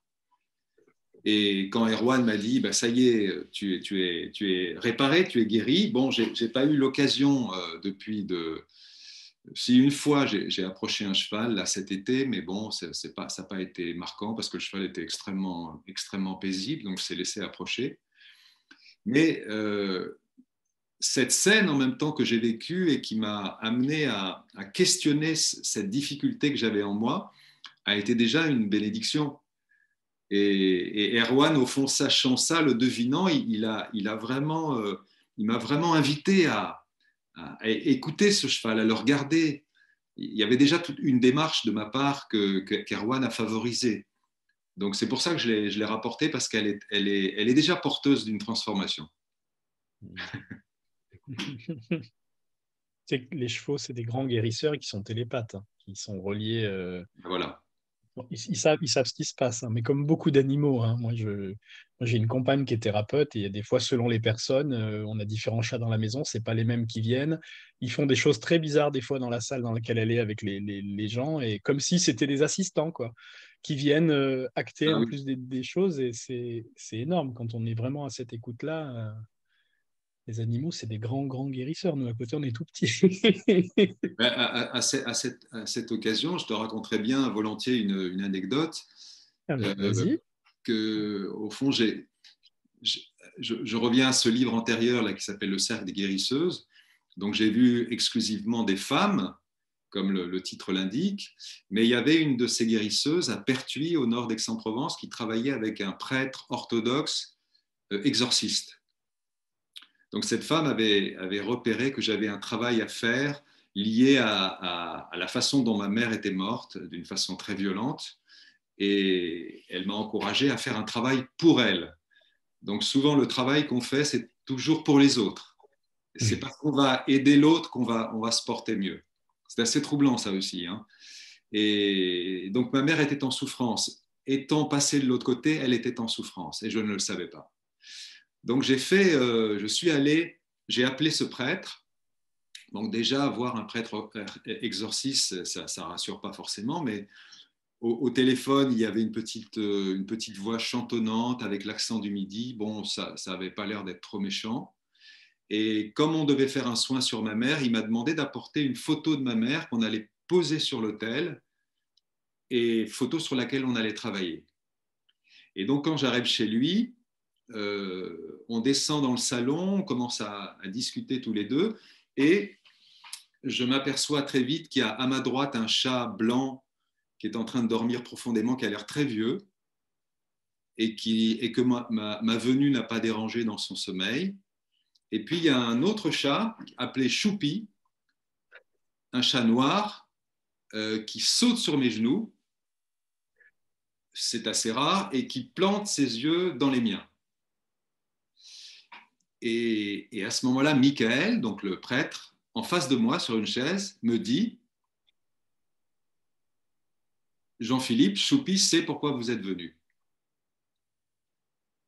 Et quand Erwan m'a dit bah, « ça y est, tu es réparé, tu es guéri », bon, j'ai pas eu l'occasion depuis de… Si une fois j'ai approché un cheval là, cet été, mais bon, ça n'a pas été marquant parce que le cheval était extrêmement, extrêmement paisible, donc s'est laissé approcher. Mais cette scène en même temps que j'ai vécue et qui m'a amené à questionner cette difficulté que j'avais en moi a été déjà une bénédiction. Et Erwan, au fond, sachant ça, le devinant, il m'a vraiment invité à écouter ce cheval, à le regarder. Il y avait déjà toute une démarche de ma part qu'Erwan a favorisée. Donc c'est pour ça que je l'ai rapportée, parce qu'elle est déjà porteuse d'une transformation. Les chevaux, c'est des grands guérisseurs qui sont télépathes, hein, qui sont reliés. Voilà. Bon, ils savent ce qui se passe, hein, mais comme beaucoup d'animaux, hein, moi j'ai une compagne qui est thérapeute et des fois selon les personnes, on a différents chats dans la maison, c'est pas les mêmes qui viennent, ils font des choses très bizarres des fois dans la salle dans laquelle elle est avec les gens, et comme si c'était des assistants quoi, qui viennent acter en plus des choses, et c'est énorme quand on est vraiment à cette écoute-là. Les animaux, c'est des grands guérisseurs. Nous, à côté, on est tout petits. à cette occasion, je te raconterai bien volontiers une anecdote. Au fond, je reviens à ce livre antérieur là, qui s'appelle « Le cercle des guérisseuses ». Donc, j'ai vu exclusivement des femmes, comme le titre l'indique, mais il y avait une de ces guérisseuses à Pertuis, au nord d'Aix-en-Provence, qui travaillait avec un prêtre orthodoxe exorciste. Donc, cette femme avait repéré que j'avais un travail à faire lié à la façon dont ma mère était morte, d'une façon très violente, et elle m'a encouragé à faire un travail pour elle. Donc, souvent, le travail qu'on fait, c'est toujours pour les autres. C'est parce qu'on va aider l'autre qu'on va se porter mieux. C'est assez troublant, ça aussi, hein. Et donc, ma mère était en souffrance. Étant passée de l'autre côté, elle était en souffrance, et je ne le savais pas. Donc, j'ai appelé ce prêtre. Donc, déjà, voir un prêtre exorciste, ça ne rassure pas forcément, mais au téléphone, il y avait une petite voix chantonnante avec l'accent du midi. Bon, ça n'avait pas l'air d'être trop méchant. Et comme on devait faire un soin sur ma mère, il m'a demandé d'apporter une photo de ma mère qu'on allait poser sur l'autel, et photo sur laquelle on allait travailler. Et donc, quand j'arrive chez lui, on descend dans le salon, on commence à discuter tous les deux, et je m'aperçois très vite qu'il y a à ma droite un chat blanc qui est en train de dormir profondément, qui a l'air très vieux, et que ma venue n'a pas dérangé dans son sommeil. Et puis il y a un autre chat appelé Choupi, un chat noir, qui saute sur mes genoux, c'est assez rare, et qui plante ses yeux dans les miens. Et à ce moment-là, Michael, donc le prêtre, en face de moi, sur une chaise, me dit « Jean-Philippe, Choupi sait pourquoi vous êtes venu. »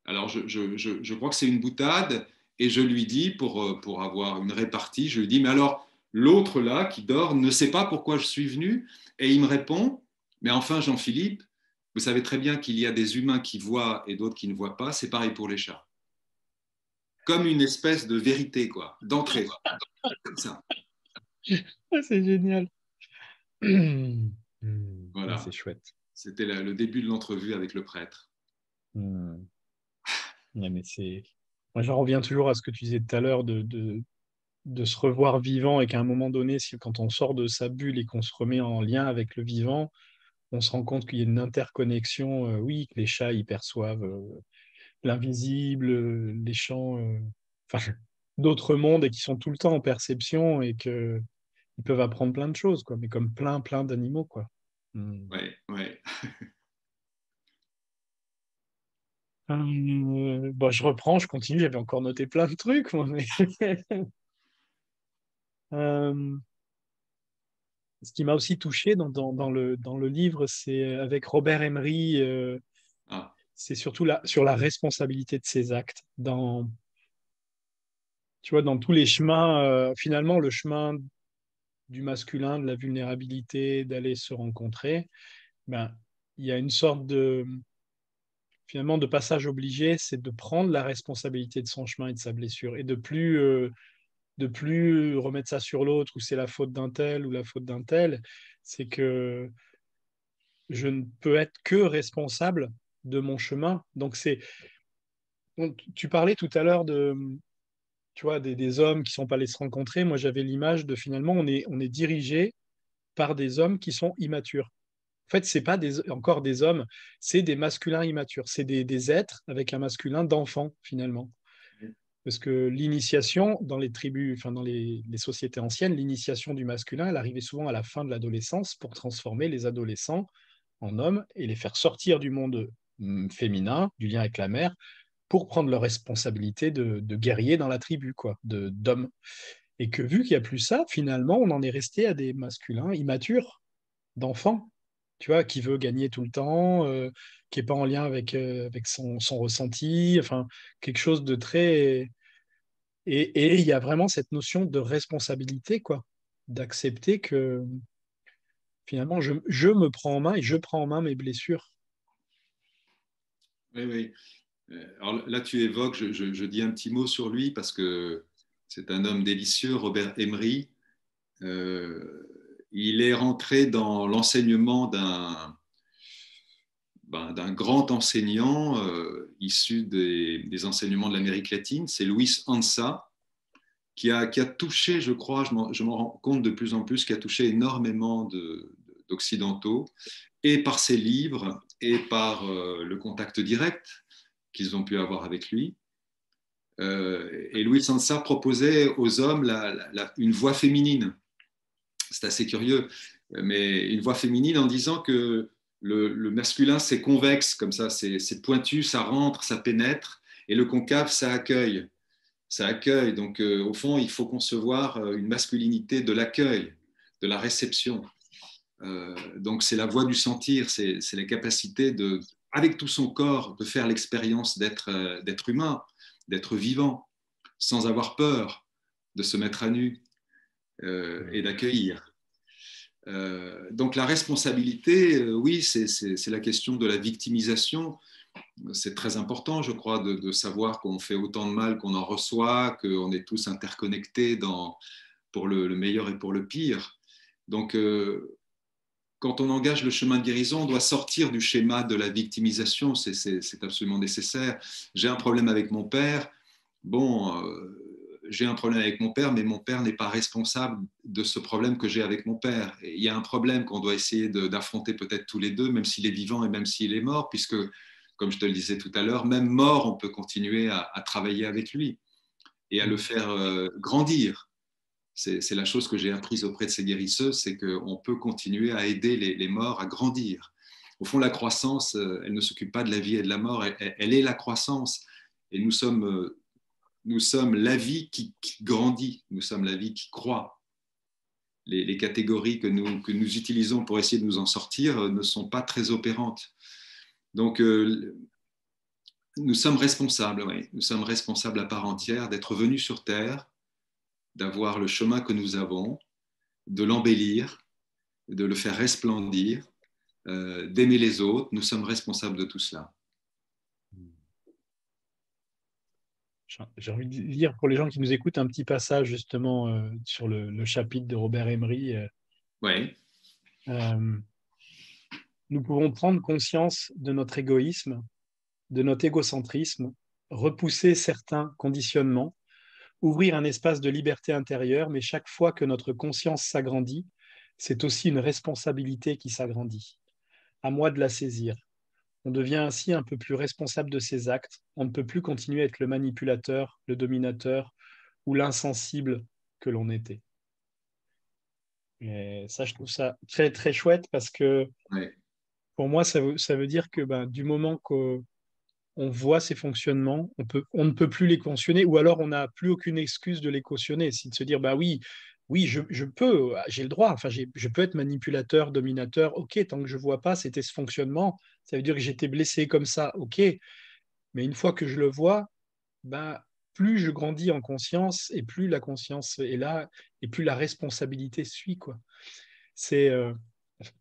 Alors, je crois que c'est une boutade, et je lui dis, pour avoir une répartie, je lui dis « Mais alors, l'autre là, qui dort, ne sait pas pourquoi je suis venu ?» Et il me répond « Mais enfin, Jean-Philippe, vous savez très bien qu'il y a des humains qui voient et d'autres qui ne voient pas, c'est pareil pour les chats. » Comme une espèce de vérité, quoi, d'entrée. Comme ça. C'est génial. Voilà. C'est chouette. C'était le début de l'entrevue avec le prêtre. Ouais, mais c'est... Moi, j'en reviens toujours à ce que tu disais tout à l'heure, de se revoir vivant, et qu'à un moment donné, quand on sort de sa bulle et qu'on se remet en lien avec le vivant, on se rend compte qu'il y a une interconnexion, oui, que les chats y perçoivent l'invisible, les champs, d'autres mondes, et qui sont tout le temps en perception, et que ils peuvent apprendre plein de choses, quoi, mais comme plein d'animaux, quoi. Ouais, ouais. Bon, je reprends, je continue, j'avais encore noté plein de trucs, moi, mais... Ce qui m'a aussi touché dans le livre, c'est avec Robert Emery, c'est surtout sur la responsabilité de ses actes. Dans tous les chemins, finalement, le chemin du masculin, de la vulnérabilité, d'aller se rencontrer, ben, il y a une sorte de passage obligé, c'est de prendre la responsabilité de son chemin et de sa blessure, et de plus remettre ça sur l'autre, ou c'est la faute d'un tel ou la faute d'un tel. C'est que je ne peux être que responsable de mon chemin. Donc, tu parlais tout à l'heure de, tu vois, des hommes qui ne sont pas allés se rencontrer. Moi, j'avais l'image de, finalement, on est dirigé par des hommes qui sont immatures. En fait, ce n'est pas encore des hommes, c'est des masculins immatures. C'est des êtres avec un masculin d'enfant, finalement. Parce que l'initiation, dans les tribus, enfin dans les sociétés anciennes, l'initiation du masculin, elle arrivait souvent à la fin de l'adolescence pour transformer les adolescents en hommes et les faire sortir du monde féminin, du lien avec la mère, pour prendre leur responsabilité de guerrier dans la tribu, quoi, d'hommes. Et que vu qu'il n'y a plus ça, finalement, on en est resté à des masculins immatures, d'enfants, tu vois, qui veut gagner tout le temps, qui n'est pas en lien avec son ressenti, enfin, quelque chose de très... Et il y a vraiment cette notion de responsabilité, quoi, d'accepter que, finalement, je me prends en main et je prends en main mes blessures. Oui, oui. Alors là, tu évoques, je dis un petit mot sur lui, parce que c'est un homme délicieux, Robert Emery. Il est rentré dans l'enseignement d'un grand enseignant issu des enseignements de l'Amérique latine, c'est Luis Ansa, qui a touché, je crois, je m'en rends compte de plus en plus, qui a touché énormément d'Occidentaux, et par ses livres, et par le contact direct qu'ils ont pu avoir avec lui. Et Luis Ansa proposait aux hommes une voix féminine. C'est assez curieux, mais une voix féminine en disant que le masculin, c'est convexe, comme ça, c'est pointu, ça rentre, ça pénètre, et le concave, ça accueille. Ça accueille, donc au fond, il faut concevoir une masculinité de l'accueil, de la réception. Donc c'est la voie du sentir, c'est la capacité, avec tout son corps, de faire l'expérience d'être humain, d'être vivant, sans avoir peur de se mettre à nu. Et d'accueillir. Donc la responsabilité, oui, c'est la question de la victimisation. C'est très important, je crois, de savoir qu'on fait autant de mal qu'on en reçoit, qu'on est tous interconnectés pour le meilleur et pour le pire. Donc, quand on engage le chemin de guérison, on doit sortir du schéma de la victimisation. C'est absolument nécessaire. J'ai un problème avec mon père. Bon... j'ai un problème avec mon père, mais mon père n'est pas responsable de ce problème que j'ai avec mon père. Et il y a un problème qu'on doit essayer d'affronter peut-être tous les deux, même s'il est vivant et même s'il est mort, puisque, comme je te le disais tout à l'heure, même mort, on peut continuer à travailler avec lui et à le faire grandir. C'est la chose que j'ai apprise auprès de ces guérisseuses, c'est qu'on peut continuer à aider les morts à grandir. Au fond, la croissance, elle ne s'occupe pas de la vie et de la mort, elle est la croissance. Et nous sommes la vie qui grandit, nous sommes la vie qui croît. Les catégories que nous utilisons pour essayer de nous en sortir ne sont pas très opérantes. Donc, nous sommes responsables, oui. Nous sommes responsables à part entière d'être venus sur Terre, d'avoir le chemin que nous avons, de l'embellir, de le faire resplendir, d'aimer les autres. Nous sommes responsables de tout cela. J'ai envie de lire pour les gens qui nous écoutent un petit passage justement sur le chapitre de Robert Emery. Oui. Nous pouvons prendre conscience de notre égoïsme, de notre égocentrisme, repousser certains conditionnements, ouvrir un espace de liberté intérieure, mais chaque fois que notre conscience s'agrandit, c'est aussi une responsabilité qui s'agrandit. À moi de la saisir. On devient ainsi un peu plus responsable de ses actes. On ne peut plus continuer à être le manipulateur, le dominateur ou l'insensible que l'on était. Et ça, je trouve ça très, très chouette parce que ouais. Pour moi, ça veut dire que du moment qu'on voit ces fonctionnements, on ne peut plus les cautionner, ou alors on n'a plus aucune excuse de les cautionner. C'est de se dire, oui, je peux, j'ai le droit, je peux être manipulateur, dominateur, ok, tant que je ne vois pas, c'était ce fonctionnement, ça veut dire que j'étais blessé comme ça, ok. Mais une fois que je le vois, plus je grandis en conscience et plus la conscience est là et plus la responsabilité suit, quoi. C'est,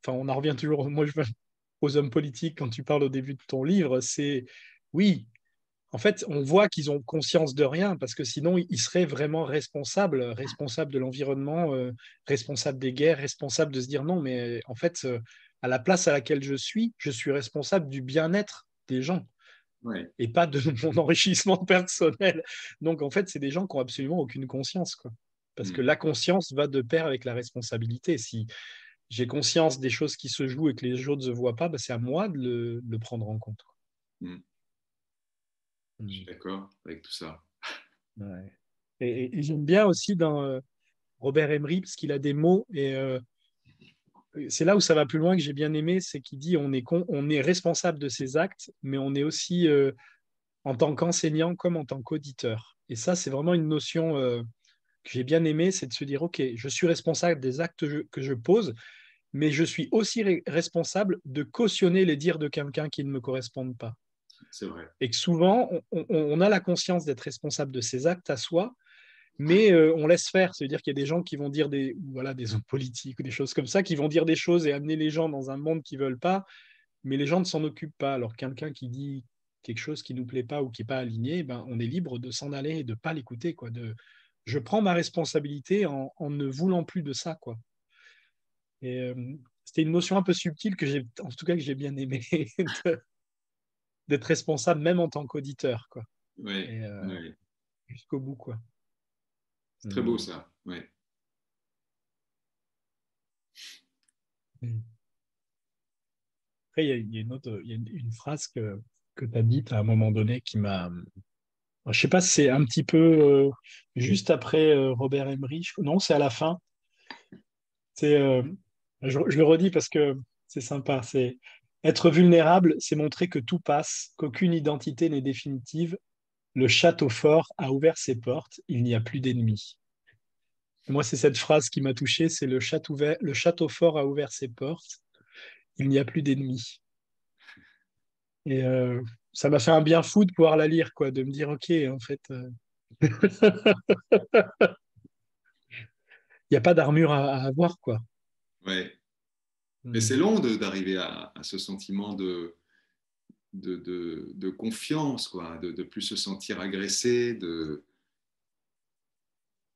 on en revient toujours, moi, aux hommes politiques, quand tu parles au début de ton livre, c'est oui, en fait, on voit qu'ils ont conscience de rien parce que sinon, ils seraient vraiment responsables de l'environnement, responsables des guerres, responsables de se dire non, mais en fait, à la place à laquelle je suis responsable du bien-être des gens. Ouais. Et pas de mon enrichissement personnel. Donc, en fait, c'est des gens qui n'ont absolument aucune conscience, quoi. Parce que la conscience va de pair avec la responsabilité. Si j'ai conscience des choses qui se jouent et que les autres ne voient pas, c'est à moi de le prendre en compte, quoi. Je suis d'accord avec tout ça. Ouais. Et j'aime bien aussi dans Robert Emery, parce qu'il a des mots et... c'est là où ça va plus loin que j'ai bien aimé, c'est qu'il dit on est responsable de ses actes, mais on est aussi en tant qu'enseignant comme en tant qu'auditeur. Et ça, c'est vraiment une notion que j'ai bien aimée, c'est de se dire, ok, je suis responsable des actes que je pose, mais je suis aussi responsable de cautionner les dires de quelqu'un qui ne me correspondent pas. C'est vrai. Et que souvent, on a la conscience d'être responsable de ses actes à soi, mais on laisse faire, c'est-à-dire qu'il y a des gens qui vont dire des hommes politiques ou des choses comme ça, qui vont dire des choses et amener les gens dans un monde qu'ils ne veulent pas, mais les gens ne s'en occupent pas. Alors quelqu'un qui dit quelque chose qui ne nous plaît pas ou qui n'est pas aligné, on est libre de s'en aller et de ne pas l'écouter, quoi. Je prends ma responsabilité en ne voulant plus de ça, quoi. Et c'était une notion un peu subtile que j'ai bien aimé d'être responsable même en tant qu'auditeur, quoi. Oui, oui. Jusqu'au bout, quoi. C'est très beau, ça, oui. Après, il y a une phrase que tu as dite à un moment donné qui m'a... Je ne sais pas si c'est un petit peu juste après Robert Emery. Non, c'est à la fin. C'est, je le redis parce que c'est sympa. C'est « Être vulnérable, c'est montrer que tout passe, qu'aucune identité n'est définitive. Le château fort a ouvert ses portes, il n'y a plus d'ennemis. » Moi, c'est cette phrase qui m'a touché, c'est le château fort a ouvert ses portes, il n'y a plus d'ennemis. Et ça m'a fait un bien fou de pouvoir la lire, quoi, de me dire, ok, en fait, il n'y a pas d'armure à avoir, quoi. Ouais. Mais c'est long d'arriver à ce sentiment de confiance, quoi, de ne plus se sentir agressé.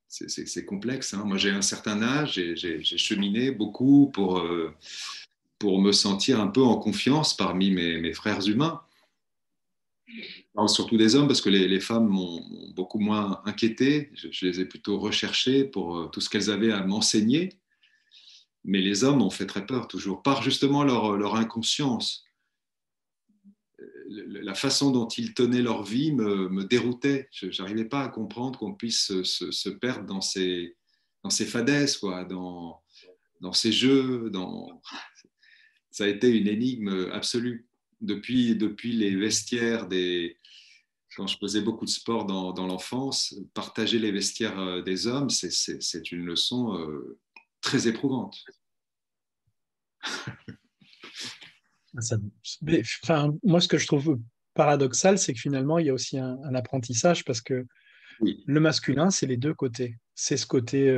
C'est complexe, hein. Moi, j'ai un certain âge et j'ai cheminé beaucoup pour me sentir un peu en confiance parmi mes frères humains. Alors, surtout des hommes, parce que les femmes m'ont beaucoup moins inquiété. Je les ai plutôt recherchées pour tout ce qu'elles avaient à m'enseigner. Mais les hommes ont fait très peur, toujours, par justement leur inconscience. La façon dont ils tenaient leur vie me déroutait. Je n'arrivais pas à comprendre qu'on puisse se perdre dans ces fadaises, quoi, dans ces jeux. Ça a été une énigme absolue. Depuis les vestiaires, quand je faisais beaucoup de sport dans l'enfance, partager les vestiaires des hommes, c'est une leçon très éprouvante. Moi, ce que je trouve paradoxal, c'est que finalement, il y a aussi un apprentissage, parce que oui. Le masculin, c'est les deux côtés. C'est ce côté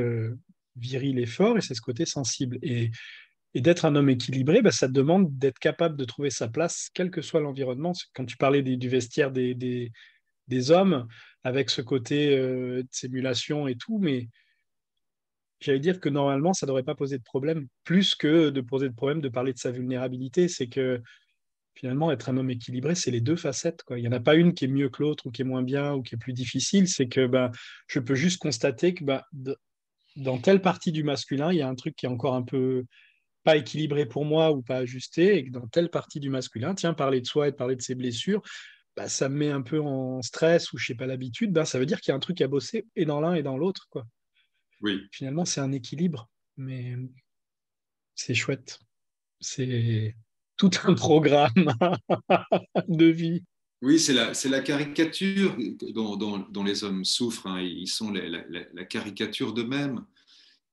viril et fort, et c'est ce côté sensible. Et d'être un homme équilibré, ça demande d'être capable de trouver sa place, quel que soit l'environnement. Quand tu parlais du vestiaire des hommes, avec ce côté de simulation et tout, mais... J'allais dire que normalement, ça ne devrait pas poser de problème, plus que de poser de problème de parler de sa vulnérabilité. C'est que finalement, être un homme équilibré, c'est les deux facettes, quoi. Il n'y en a pas une qui est mieux que l'autre, ou qui est moins bien, ou qui est plus difficile. C'est que je peux juste constater que dans telle partie du masculin, il y a un truc qui est encore un peu pas équilibré pour moi ou pas ajusté, et que dans telle partie du masculin, tiens, parler de soi et de parler de ses blessures, ça me met un peu en stress ou je ne sais pas l'habitude. Ça veut dire qu'il y a un truc à bosser et dans l'un et dans l'autre, quoi. Oui. Finalement, c'est un équilibre. mais c'est chouette. C'est tout un programme de vie. Oui, c'est la caricature dont les hommes souffrent. Hein. Ils sont la caricature d'eux-mêmes.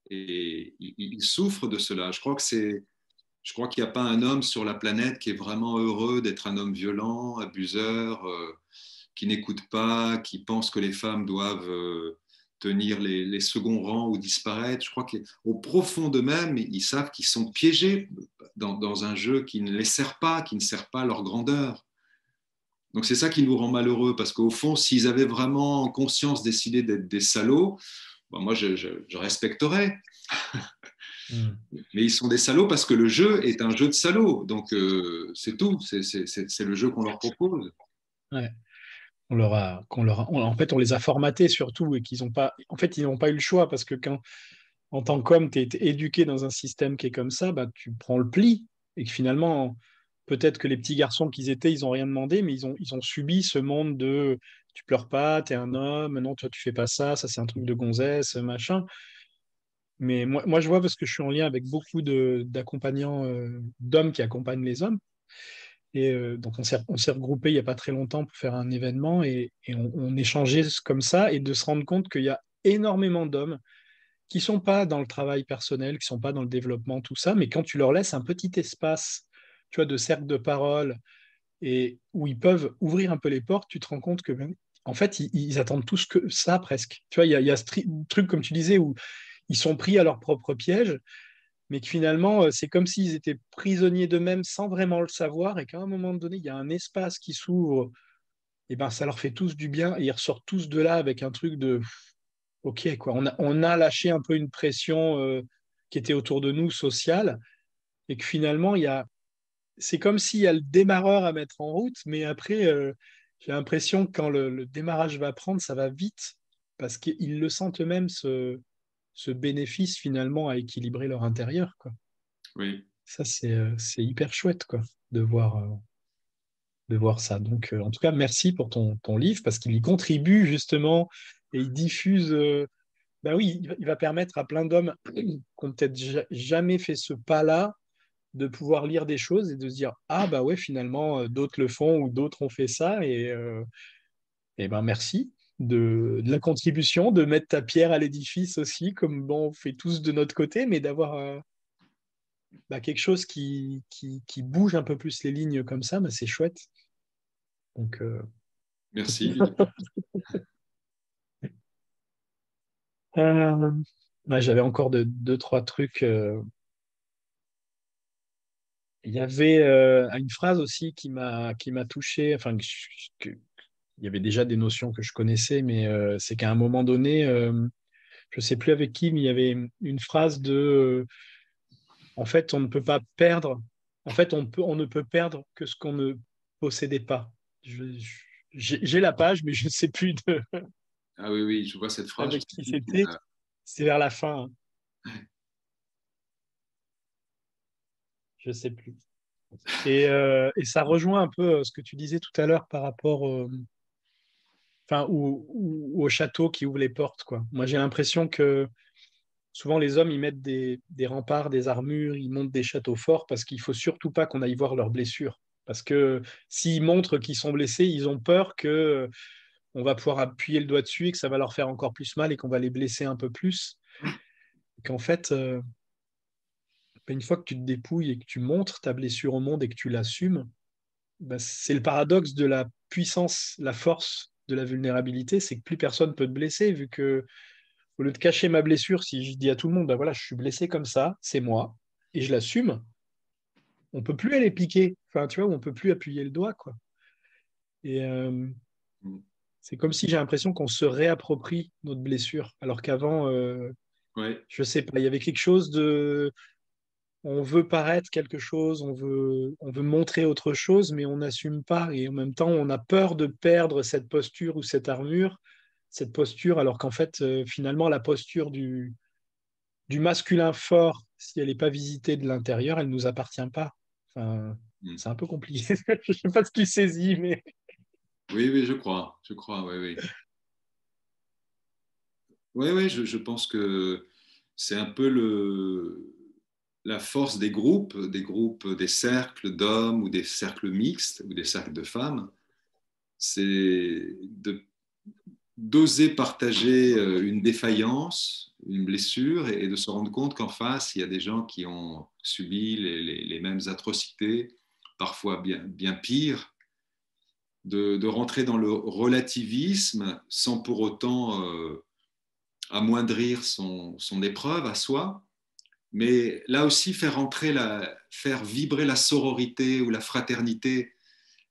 Et ils souffrent de cela. Je crois qu'il n'y a pas un homme sur la planète qui est vraiment heureux d'être un homme violent, abuseur, qui n'écoute pas, qui pense que les femmes doivent tenir les seconds rangs ou disparaître. Je crois qu'au profond d'eux-mêmes, ils savent qu'ils sont piégés dans un jeu qui ne les sert pas, qui ne sert pas leur grandeur. Donc c'est ça qui nous rend malheureux, parce qu'au fond, s'ils avaient vraiment en conscience décidé d'être des salauds, ben moi je respecterais. Mais ils sont des salauds parce que le jeu est un jeu de salauds. Donc c'est tout, c'est le jeu qu'on leur propose. Ouais. En fait, on les a formatés surtout, et qu'ils n'ont pas. En fait, ils n'ont pas eu le choix, parce que quand, en tant qu'homme, tu es éduqué dans un système qui est comme ça, bah, tu prends le pli, et que finalement, peut-être que les petits garçons qu'ils étaient, ils n'ont rien demandé, mais ils ont subi ce monde de tu pleures pas, tu es un homme, non, toi tu fais pas ça, ça c'est un truc de gonzesse, machin. Mais moi je vois, parce que je suis en lien avec beaucoup d'accompagnants d'hommes qui accompagnent les hommes. Et donc on s'est regroupés il n'y a pas très longtemps pour faire un événement, et on échangeait comme ça, et de se rendre compte qu'il y a énormément d'hommes qui ne sont pas dans le travail personnel, qui ne sont pas dans le développement, tout ça, mais quand tu leur laisses un petit espace, tu vois, de cercle de parole, et où ils peuvent ouvrir un peu les portes, tu te rends compte que, en fait, ils attendent tous que ça presque. Tu vois, il y a ce truc, comme tu disais, où ils sont pris à leur propre piège, mais que finalement, c'est comme s'ils étaient prisonniers d'eux-mêmes sans vraiment le savoir, et qu'à un moment donné, il y a un espace qui s'ouvre, et ben, ça leur fait tous du bien, et ils ressortent tous de là avec un truc de « ok, quoi, on a lâché un peu une pression qui était autour de nous, sociale, et que finalement, c'est comme s'il y a le démarreur à mettre en route, mais après, j'ai l'impression que quand le démarrage va prendre, ça va vite, parce qu'ils le sentent eux-mêmes, ce bénéfice finalement à équilibrer leur intérieur, quoi. Oui. Ça, c'est hyper chouette, quoi, de voir ça. Donc, en tout cas, merci pour ton livre, parce qu'il y contribue justement, et il diffuse. Ben oui, il va permettre à plein d'hommes qui n'ont peut-être jamais fait ce pas-là de pouvoir lire des choses et de se dire « Ah, bah ouais, finalement, d'autres le font ou d'autres ont fait ça. » Et ben merci. De la contribution, de mettre ta pierre à l'édifice aussi, comme bon, on fait tous de notre côté, mais d'avoir quelque chose qui bouge un peu plus les lignes comme ça, bah, c'est chouette. Donc, merci. Ouais, j'avais encore deux, trois trucs. Il y avait une phrase aussi qui m'a touché, enfin, il y avait déjà des notions que je connaissais, mais c'est qu'à un moment donné, je ne sais plus avec qui, mais il y avait une phrase de en fait, on ne peut pas perdre. En fait, on ne peut perdre que ce qu'on ne possédait pas. J'ai la page, mais je ne sais plus de. Ah oui, je vois cette phrase. Avec qui c'était. C'est vers la fin. Hein. Je ne sais plus. Et ça rejoint un peu ce que tu disais tout à l'heure par rapport. Enfin, ou au château qui ouvre les portes, quoi. Moi, j'ai l'impression que souvent les hommes, ils mettent des remparts, des armures, ils montent des châteaux forts parce qu'il ne faut surtout pas qu'on aille voir leurs blessures. Parce que s'ils montrent qu'ils sont blessés, ils ont peur qu'on va pouvoir appuyer le doigt dessus et que ça va leur faire encore plus mal et qu'on va les blesser un peu plus. Qu'en fait, une fois que tu te dépouilles et que tu montres ta blessure au monde et que tu l'assumes, ben, c'est le paradoxe de la puissance, la force de la vulnérabilité, c'est que plus personne ne peut te blesser, vu que au lieu de cacher ma blessure, si je dis à tout le monde, ben voilà, je suis blessé comme ça, c'est moi, et je l'assume, on ne peut plus aller piquer, enfin, tu vois, on ne peut plus appuyer le doigt, quoi. Et c'est comme si j'ai l'impression qu'on se réapproprie notre blessure, alors qu'avant, ouais. Je ne sais pas, il y avait quelque chose de... On veut paraître quelque chose, on veut montrer autre chose, mais on n'assume pas. Et en même temps, on a peur de perdre cette posture ou cette armure, cette posture, alors qu'en fait, finalement, la posture du masculin fort, si elle n'est pas visitée de l'intérieur, elle ne nous appartient pas. Enfin, c'est un peu compliqué. Je ne sais pas si tu saisis, mais... Oui, je crois, oui. Oui, je pense que... c'est un peu la force des cercles d'hommes ou des cercles mixtes ou des cercles de femmes, c'est d'oser partager une défaillance, une blessure, et de se rendre compte qu'en face, il y a des gens qui ont subi les mêmes atrocités, parfois bien pires, de rentrer dans le relativisme sans pour autant amoindrir son épreuve à soi, mais là aussi faire vibrer la sororité ou la fraternité.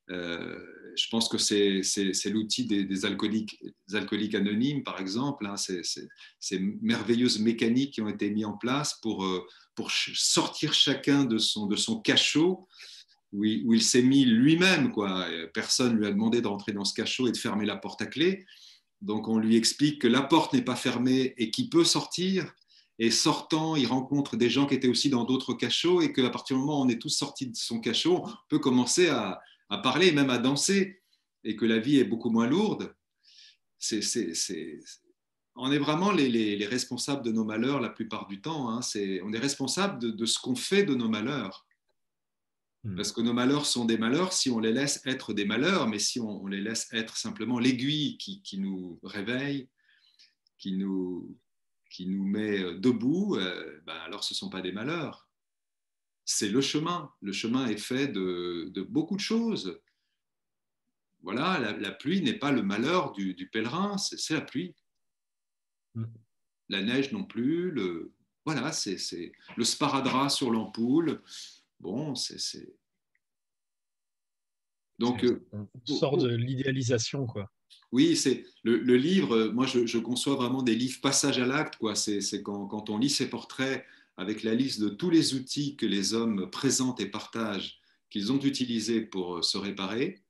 Je pense que c'est l'outil des alcooliques anonymes, par exemple, hein, ces merveilleuses mécaniques qui ont été mises en place pour sortir chacun de son cachot où il s'est mis lui-même, quoi. Personne ne lui a demandé de rentrer dans ce cachot et de fermer la porte à clé. Donc, on lui explique que la porte n'est pas fermée et qu'il peut sortir. Et sortant, il rencontre des gens qui étaient aussi dans d'autres cachots, et qu'à partir du moment où on est tous sortis de son cachot, on peut commencer à parler, même à danser, et que la vie est beaucoup moins lourde. On est vraiment les responsables de nos malheurs la plupart du temps. Hein. On est responsable de ce qu'on fait de nos malheurs. Parce que nos malheurs sont des malheurs si on les laisse être des malheurs, mais si on les laisse être simplement l'aiguille qui nous réveille, qui nous met debout, alors ce ne sont pas des malheurs. C'est le chemin. Le chemin est fait de beaucoup de choses. Voilà, la pluie n'est pas le malheur du pèlerin, c'est la pluie. La neige non plus. Voilà, c'est le sparadrap sur l'ampoule. Bon, c'est... Donc, on sort de l'idéalisation, quoi. Oui, c'est le livre. Moi, je conçois vraiment des livres passage à l'acte, quoi. C'est quand on lit ces portraits, avec la liste de tous les outils que les hommes présentent et partagent, qu'ils ont utilisés pour se réparer,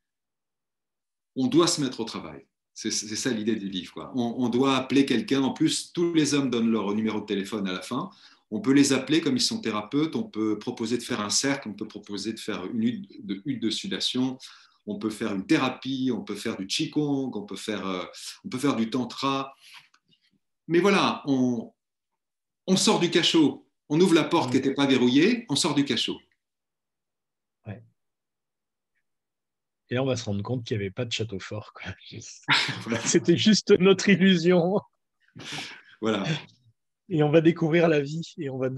on doit se mettre au travail. C'est ça l'idée du livre, quoi. On doit appeler quelqu'un. En plus, tous les hommes donnent leur numéro de téléphone à la fin. On peut les appeler comme ils sont thérapeutes. On peut proposer de faire un cercle. On peut proposer de faire une hutte de sudation. On peut faire une thérapie. On peut faire du qigong. On peut faire du tantra. Mais voilà, on sort du cachot. On ouvre la porte qui n'était pas verrouillée, on sort du cachot. Ouais. Et là, on va se rendre compte qu'il n'y avait pas de château fort, quoi. Voilà. C'était juste notre illusion. Voilà. Et on va découvrir la vie et on va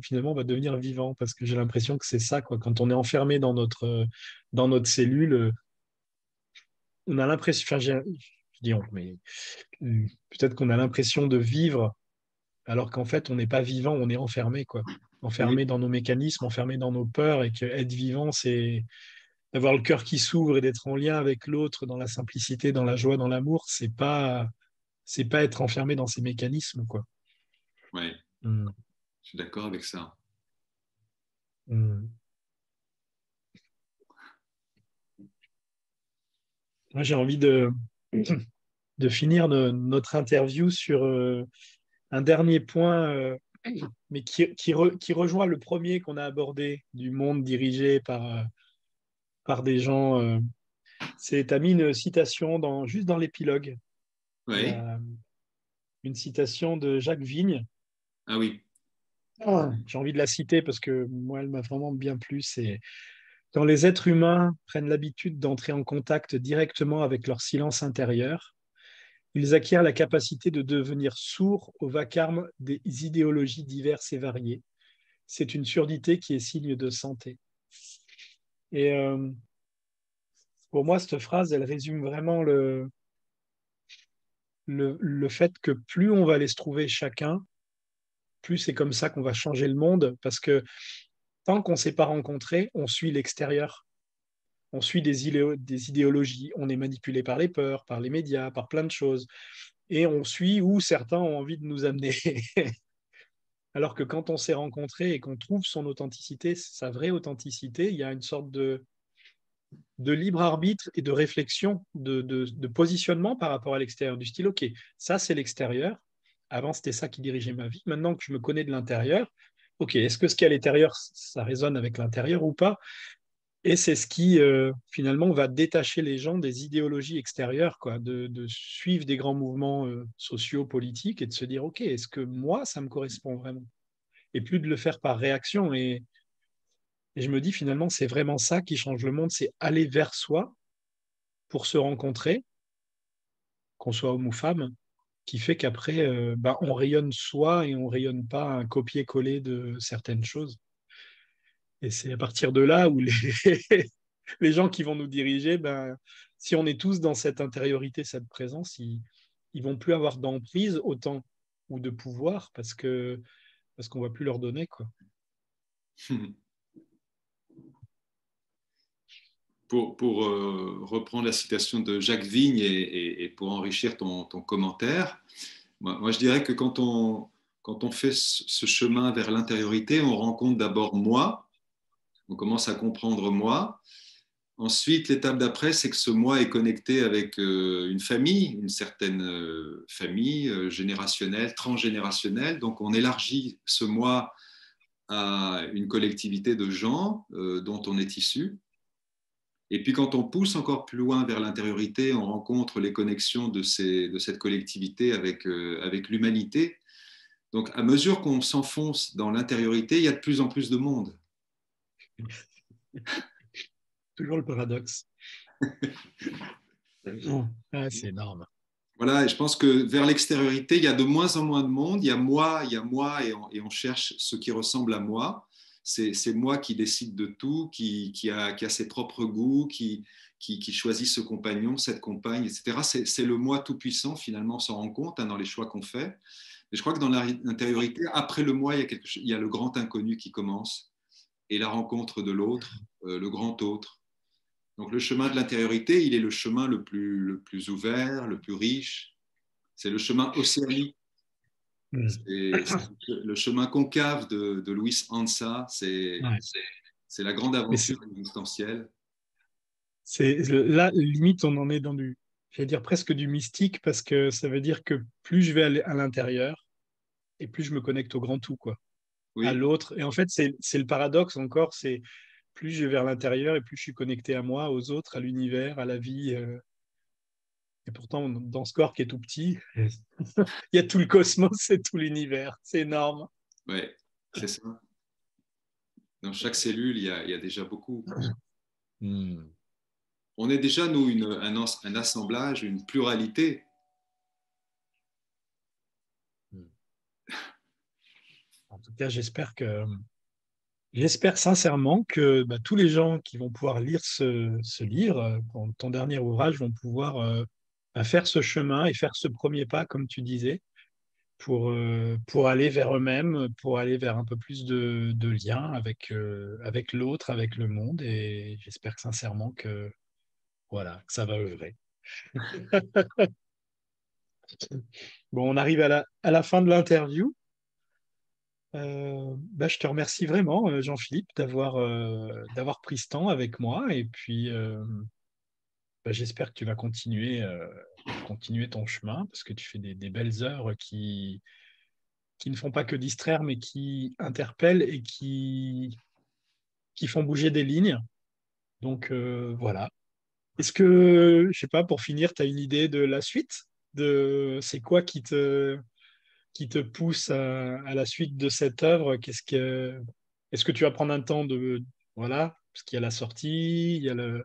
finalement devenir vivant, parce que j'ai l'impression que c'est ça, quoi. Quand on est enfermé dans notre cellule, on a l'impression. Enfin, peut-être qu'on a l'impression de vivre. Alors qu'en fait, on n'est pas vivant, on est enfermé, quoi. Enfermé dans nos mécanismes, enfermé dans nos peurs, et qu'être vivant, c'est d'avoir le cœur qui s'ouvre et d'être en lien avec l'autre dans la simplicité, dans la joie, dans l'amour. C'est pas être enfermé dans ces mécanismes, quoi. Oui, je suis d'accord avec ça. Moi, j'ai envie de finir notre interview sur... un dernier point, mais qui rejoint le premier qu'on a abordé, du monde dirigé par des gens. Tu as mis une citation juste dans l'épilogue. Oui. Une citation de Jacques Vigne. Ah oui. J'ai envie de la citer parce que moi, elle m'a vraiment bien plu. C'est: quand les êtres humains prennent l'habitude d'entrer en contact directement avec leur silence intérieur, ils acquièrent la capacité de devenir sourds au vacarme des idéologies diverses et variées. C'est une surdité qui est signe de santé. Et pour moi, cette phrase, elle résume vraiment le fait que plus on va aller se trouver chacun, plus c'est comme ça qu'on va changer le monde, parce que tant qu'on ne s'est pas rencontré, on suit l'extérieur. On suit des idéologies, on est manipulé par les peurs, par les médias, par plein de choses. Et on suit où certains ont envie de nous amener. Alors que quand on s'est rencontrés et qu'on trouve son authenticité, sa vraie authenticité, il y a une sorte de libre arbitre et de réflexion, de positionnement par rapport à l'extérieur, du style « Ok, ça c'est l'extérieur, avant c'était ça qui dirigeait ma vie, maintenant que je me connais de l'intérieur, ok, est-ce que ce qu'il y a à l'intérieur, ça résonne avec l'intérieur ou pas ? Et c'est ce qui, finalement, va détacher les gens des idéologies extérieures, quoi, de suivre des grands mouvements sociaux, politiques, et de se dire, OK, est-ce que moi, ça me correspond vraiment? Et plus de le faire par réaction. Et je me dis, finalement, c'est vraiment ça qui change le monde, c'est aller vers soi pour se rencontrer, qu'on soit homme ou femme, qui fait qu'après, on rayonne soi et on rayonne pas un copier-coller de certaines choses. Et c'est à partir de là où les gens qui vont nous diriger, si on est tous dans cette intériorité, cette présence, ils ne vont plus avoir d'emprise autant ou de pouvoir parce qu'on ne va plus leur donner, quoi. Pour reprendre la citation de Jacques Vigne et pour enrichir ton commentaire, moi je dirais que quand on fait ce chemin vers l'intériorité, on rencontre d'abord moi. On commence à comprendre moi. Ensuite, l'étape d'après, c'est que ce moi est connecté avec une famille, une certaine famille générationnelle, transgénérationnelle. Donc, on élargit ce moi à une collectivité de gens dont on est issu. Et puis, quand on pousse encore plus loin vers l'intériorité, on rencontre les connexions de cette collectivité avec l'humanité. Donc, à mesure qu'on s'enfonce dans l'intériorité, il y a de plus en plus de monde. Toujours le paradoxe. C'est énorme. Voilà, et je pense que vers l'extériorité, il y a de moins en moins de monde. Il y a moi, et on cherche ce qui ressemble à moi. C'est moi qui décide de tout, qui a ses propres goûts, qui choisit ce compagnon, cette compagne, etc. C'est le moi tout puissant, finalement, on s'en rend compte dans les choix qu'on fait. Mais je crois que dans l'intériorité, après le moi, il y a le grand inconnu qui commence. Et la rencontre de l'autre, le grand autre. Donc, le chemin de l'intériorité, il est le chemin le plus ouvert, le plus riche. C'est le chemin océanique. C'est le chemin concave de Luis Ansa. C'est la grande aventure existentielle. Là, limite, on en est dans j'allais dire presque du mystique, parce que ça veut dire que plus je vais à l'intérieur, et plus je me connecte au grand tout, quoi. Oui. À l'autre. Et en fait, c'est le paradoxe encore, c'est plus je vais vers l'intérieur et plus je suis connecté à moi, aux autres, à l'univers, à la vie. Et pourtant, dans ce corps qui est tout petit, il y a tout le cosmos et tout l'univers. C'est énorme. Oui, c'est ça. Dans chaque cellule, il y a déjà beaucoup. On est déjà, nous, un assemblage, une pluralité. En tout cas, j'espère sincèrement que tous les gens qui vont pouvoir lire ce livre, ton dernier ouvrage, vont pouvoir faire ce chemin et faire ce premier pas, comme tu disais, pour aller vers eux-mêmes, pour aller vers un peu plus de lien avec l'autre, avec le monde. Et j'espère sincèrement que ça va œuvrer. Bon, on arrive à la fin de l'interview. Je te remercie vraiment, Jean-Philippe, d'avoir pris ce temps avec moi, et puis j'espère que tu vas continuer ton chemin, parce que tu fais des belles œuvres qui ne font pas que distraire, mais qui interpellent et qui font bouger des lignes. Donc voilà. Est-ce que, je sais pas, pour finir, tu as une idée de la suite, de c'est quoi qui te pousse à la suite de cette œuvre? Est-ce que tu vas prendre un temps de... Voilà, parce qu'il y a la sortie, il y a le...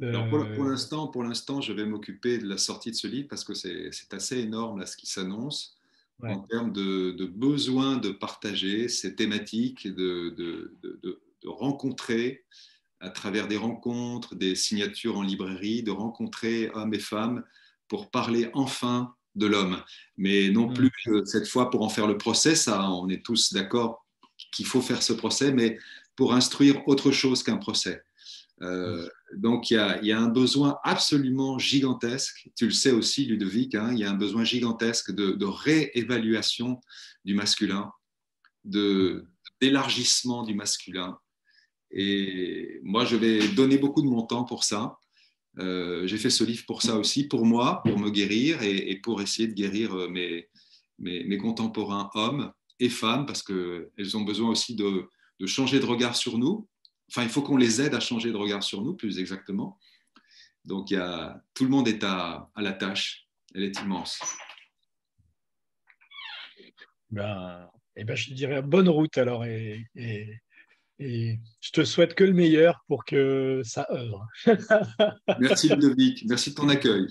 Alors pour l'instant, je vais m'occuper de la sortie de ce livre, parce que c'est assez énorme là, ce qui s'annonce, ouais, en termes de besoin de partager ces thématiques, de rencontrer à travers des rencontres, des signatures en librairie, de rencontrer hommes et femmes pour parler enfin de l'homme, mais non plus cette fois pour en faire le procès. Ça, on est tous d'accord qu'il faut faire ce procès, mais pour instruire autre chose qu'un procès. Donc, il y a un besoin absolument gigantesque, tu le sais aussi, Ludovic, il y a un besoin gigantesque de réévaluation du masculin, d'élargissement du masculin. Et moi, je vais donner beaucoup de mon temps pour ça. J'ai fait ce livre pour ça aussi, pour moi, pour me guérir et pour essayer de guérir mes contemporains hommes et femmes, parce qu'elles ont besoin aussi de changer de regard sur nous, Enfin, il faut qu'on les aide à changer de regard sur nous, plus exactement. Donc, tout le monde est à la tâche. Elle est immense. Je dirais bonne route, alors. Et je te souhaite que le meilleur pour que ça œuvre. Merci, Ludovic. Merci de ton accueil.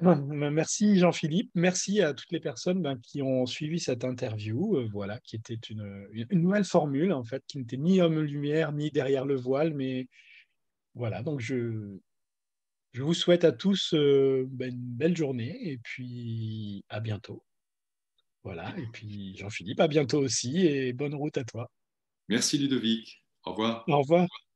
Merci, Jean-Philippe. Merci à toutes les personnes qui ont suivi cette interview, voilà, qui était une nouvelle formule, en fait, qui n'était ni homme-lumière, ni derrière le voile. Mais voilà, donc je vous souhaite à tous une belle journée et puis à bientôt. Voilà, et puis Jean-Philippe, à bientôt aussi et bonne route à toi. Merci Ludovic. Au revoir. Au revoir.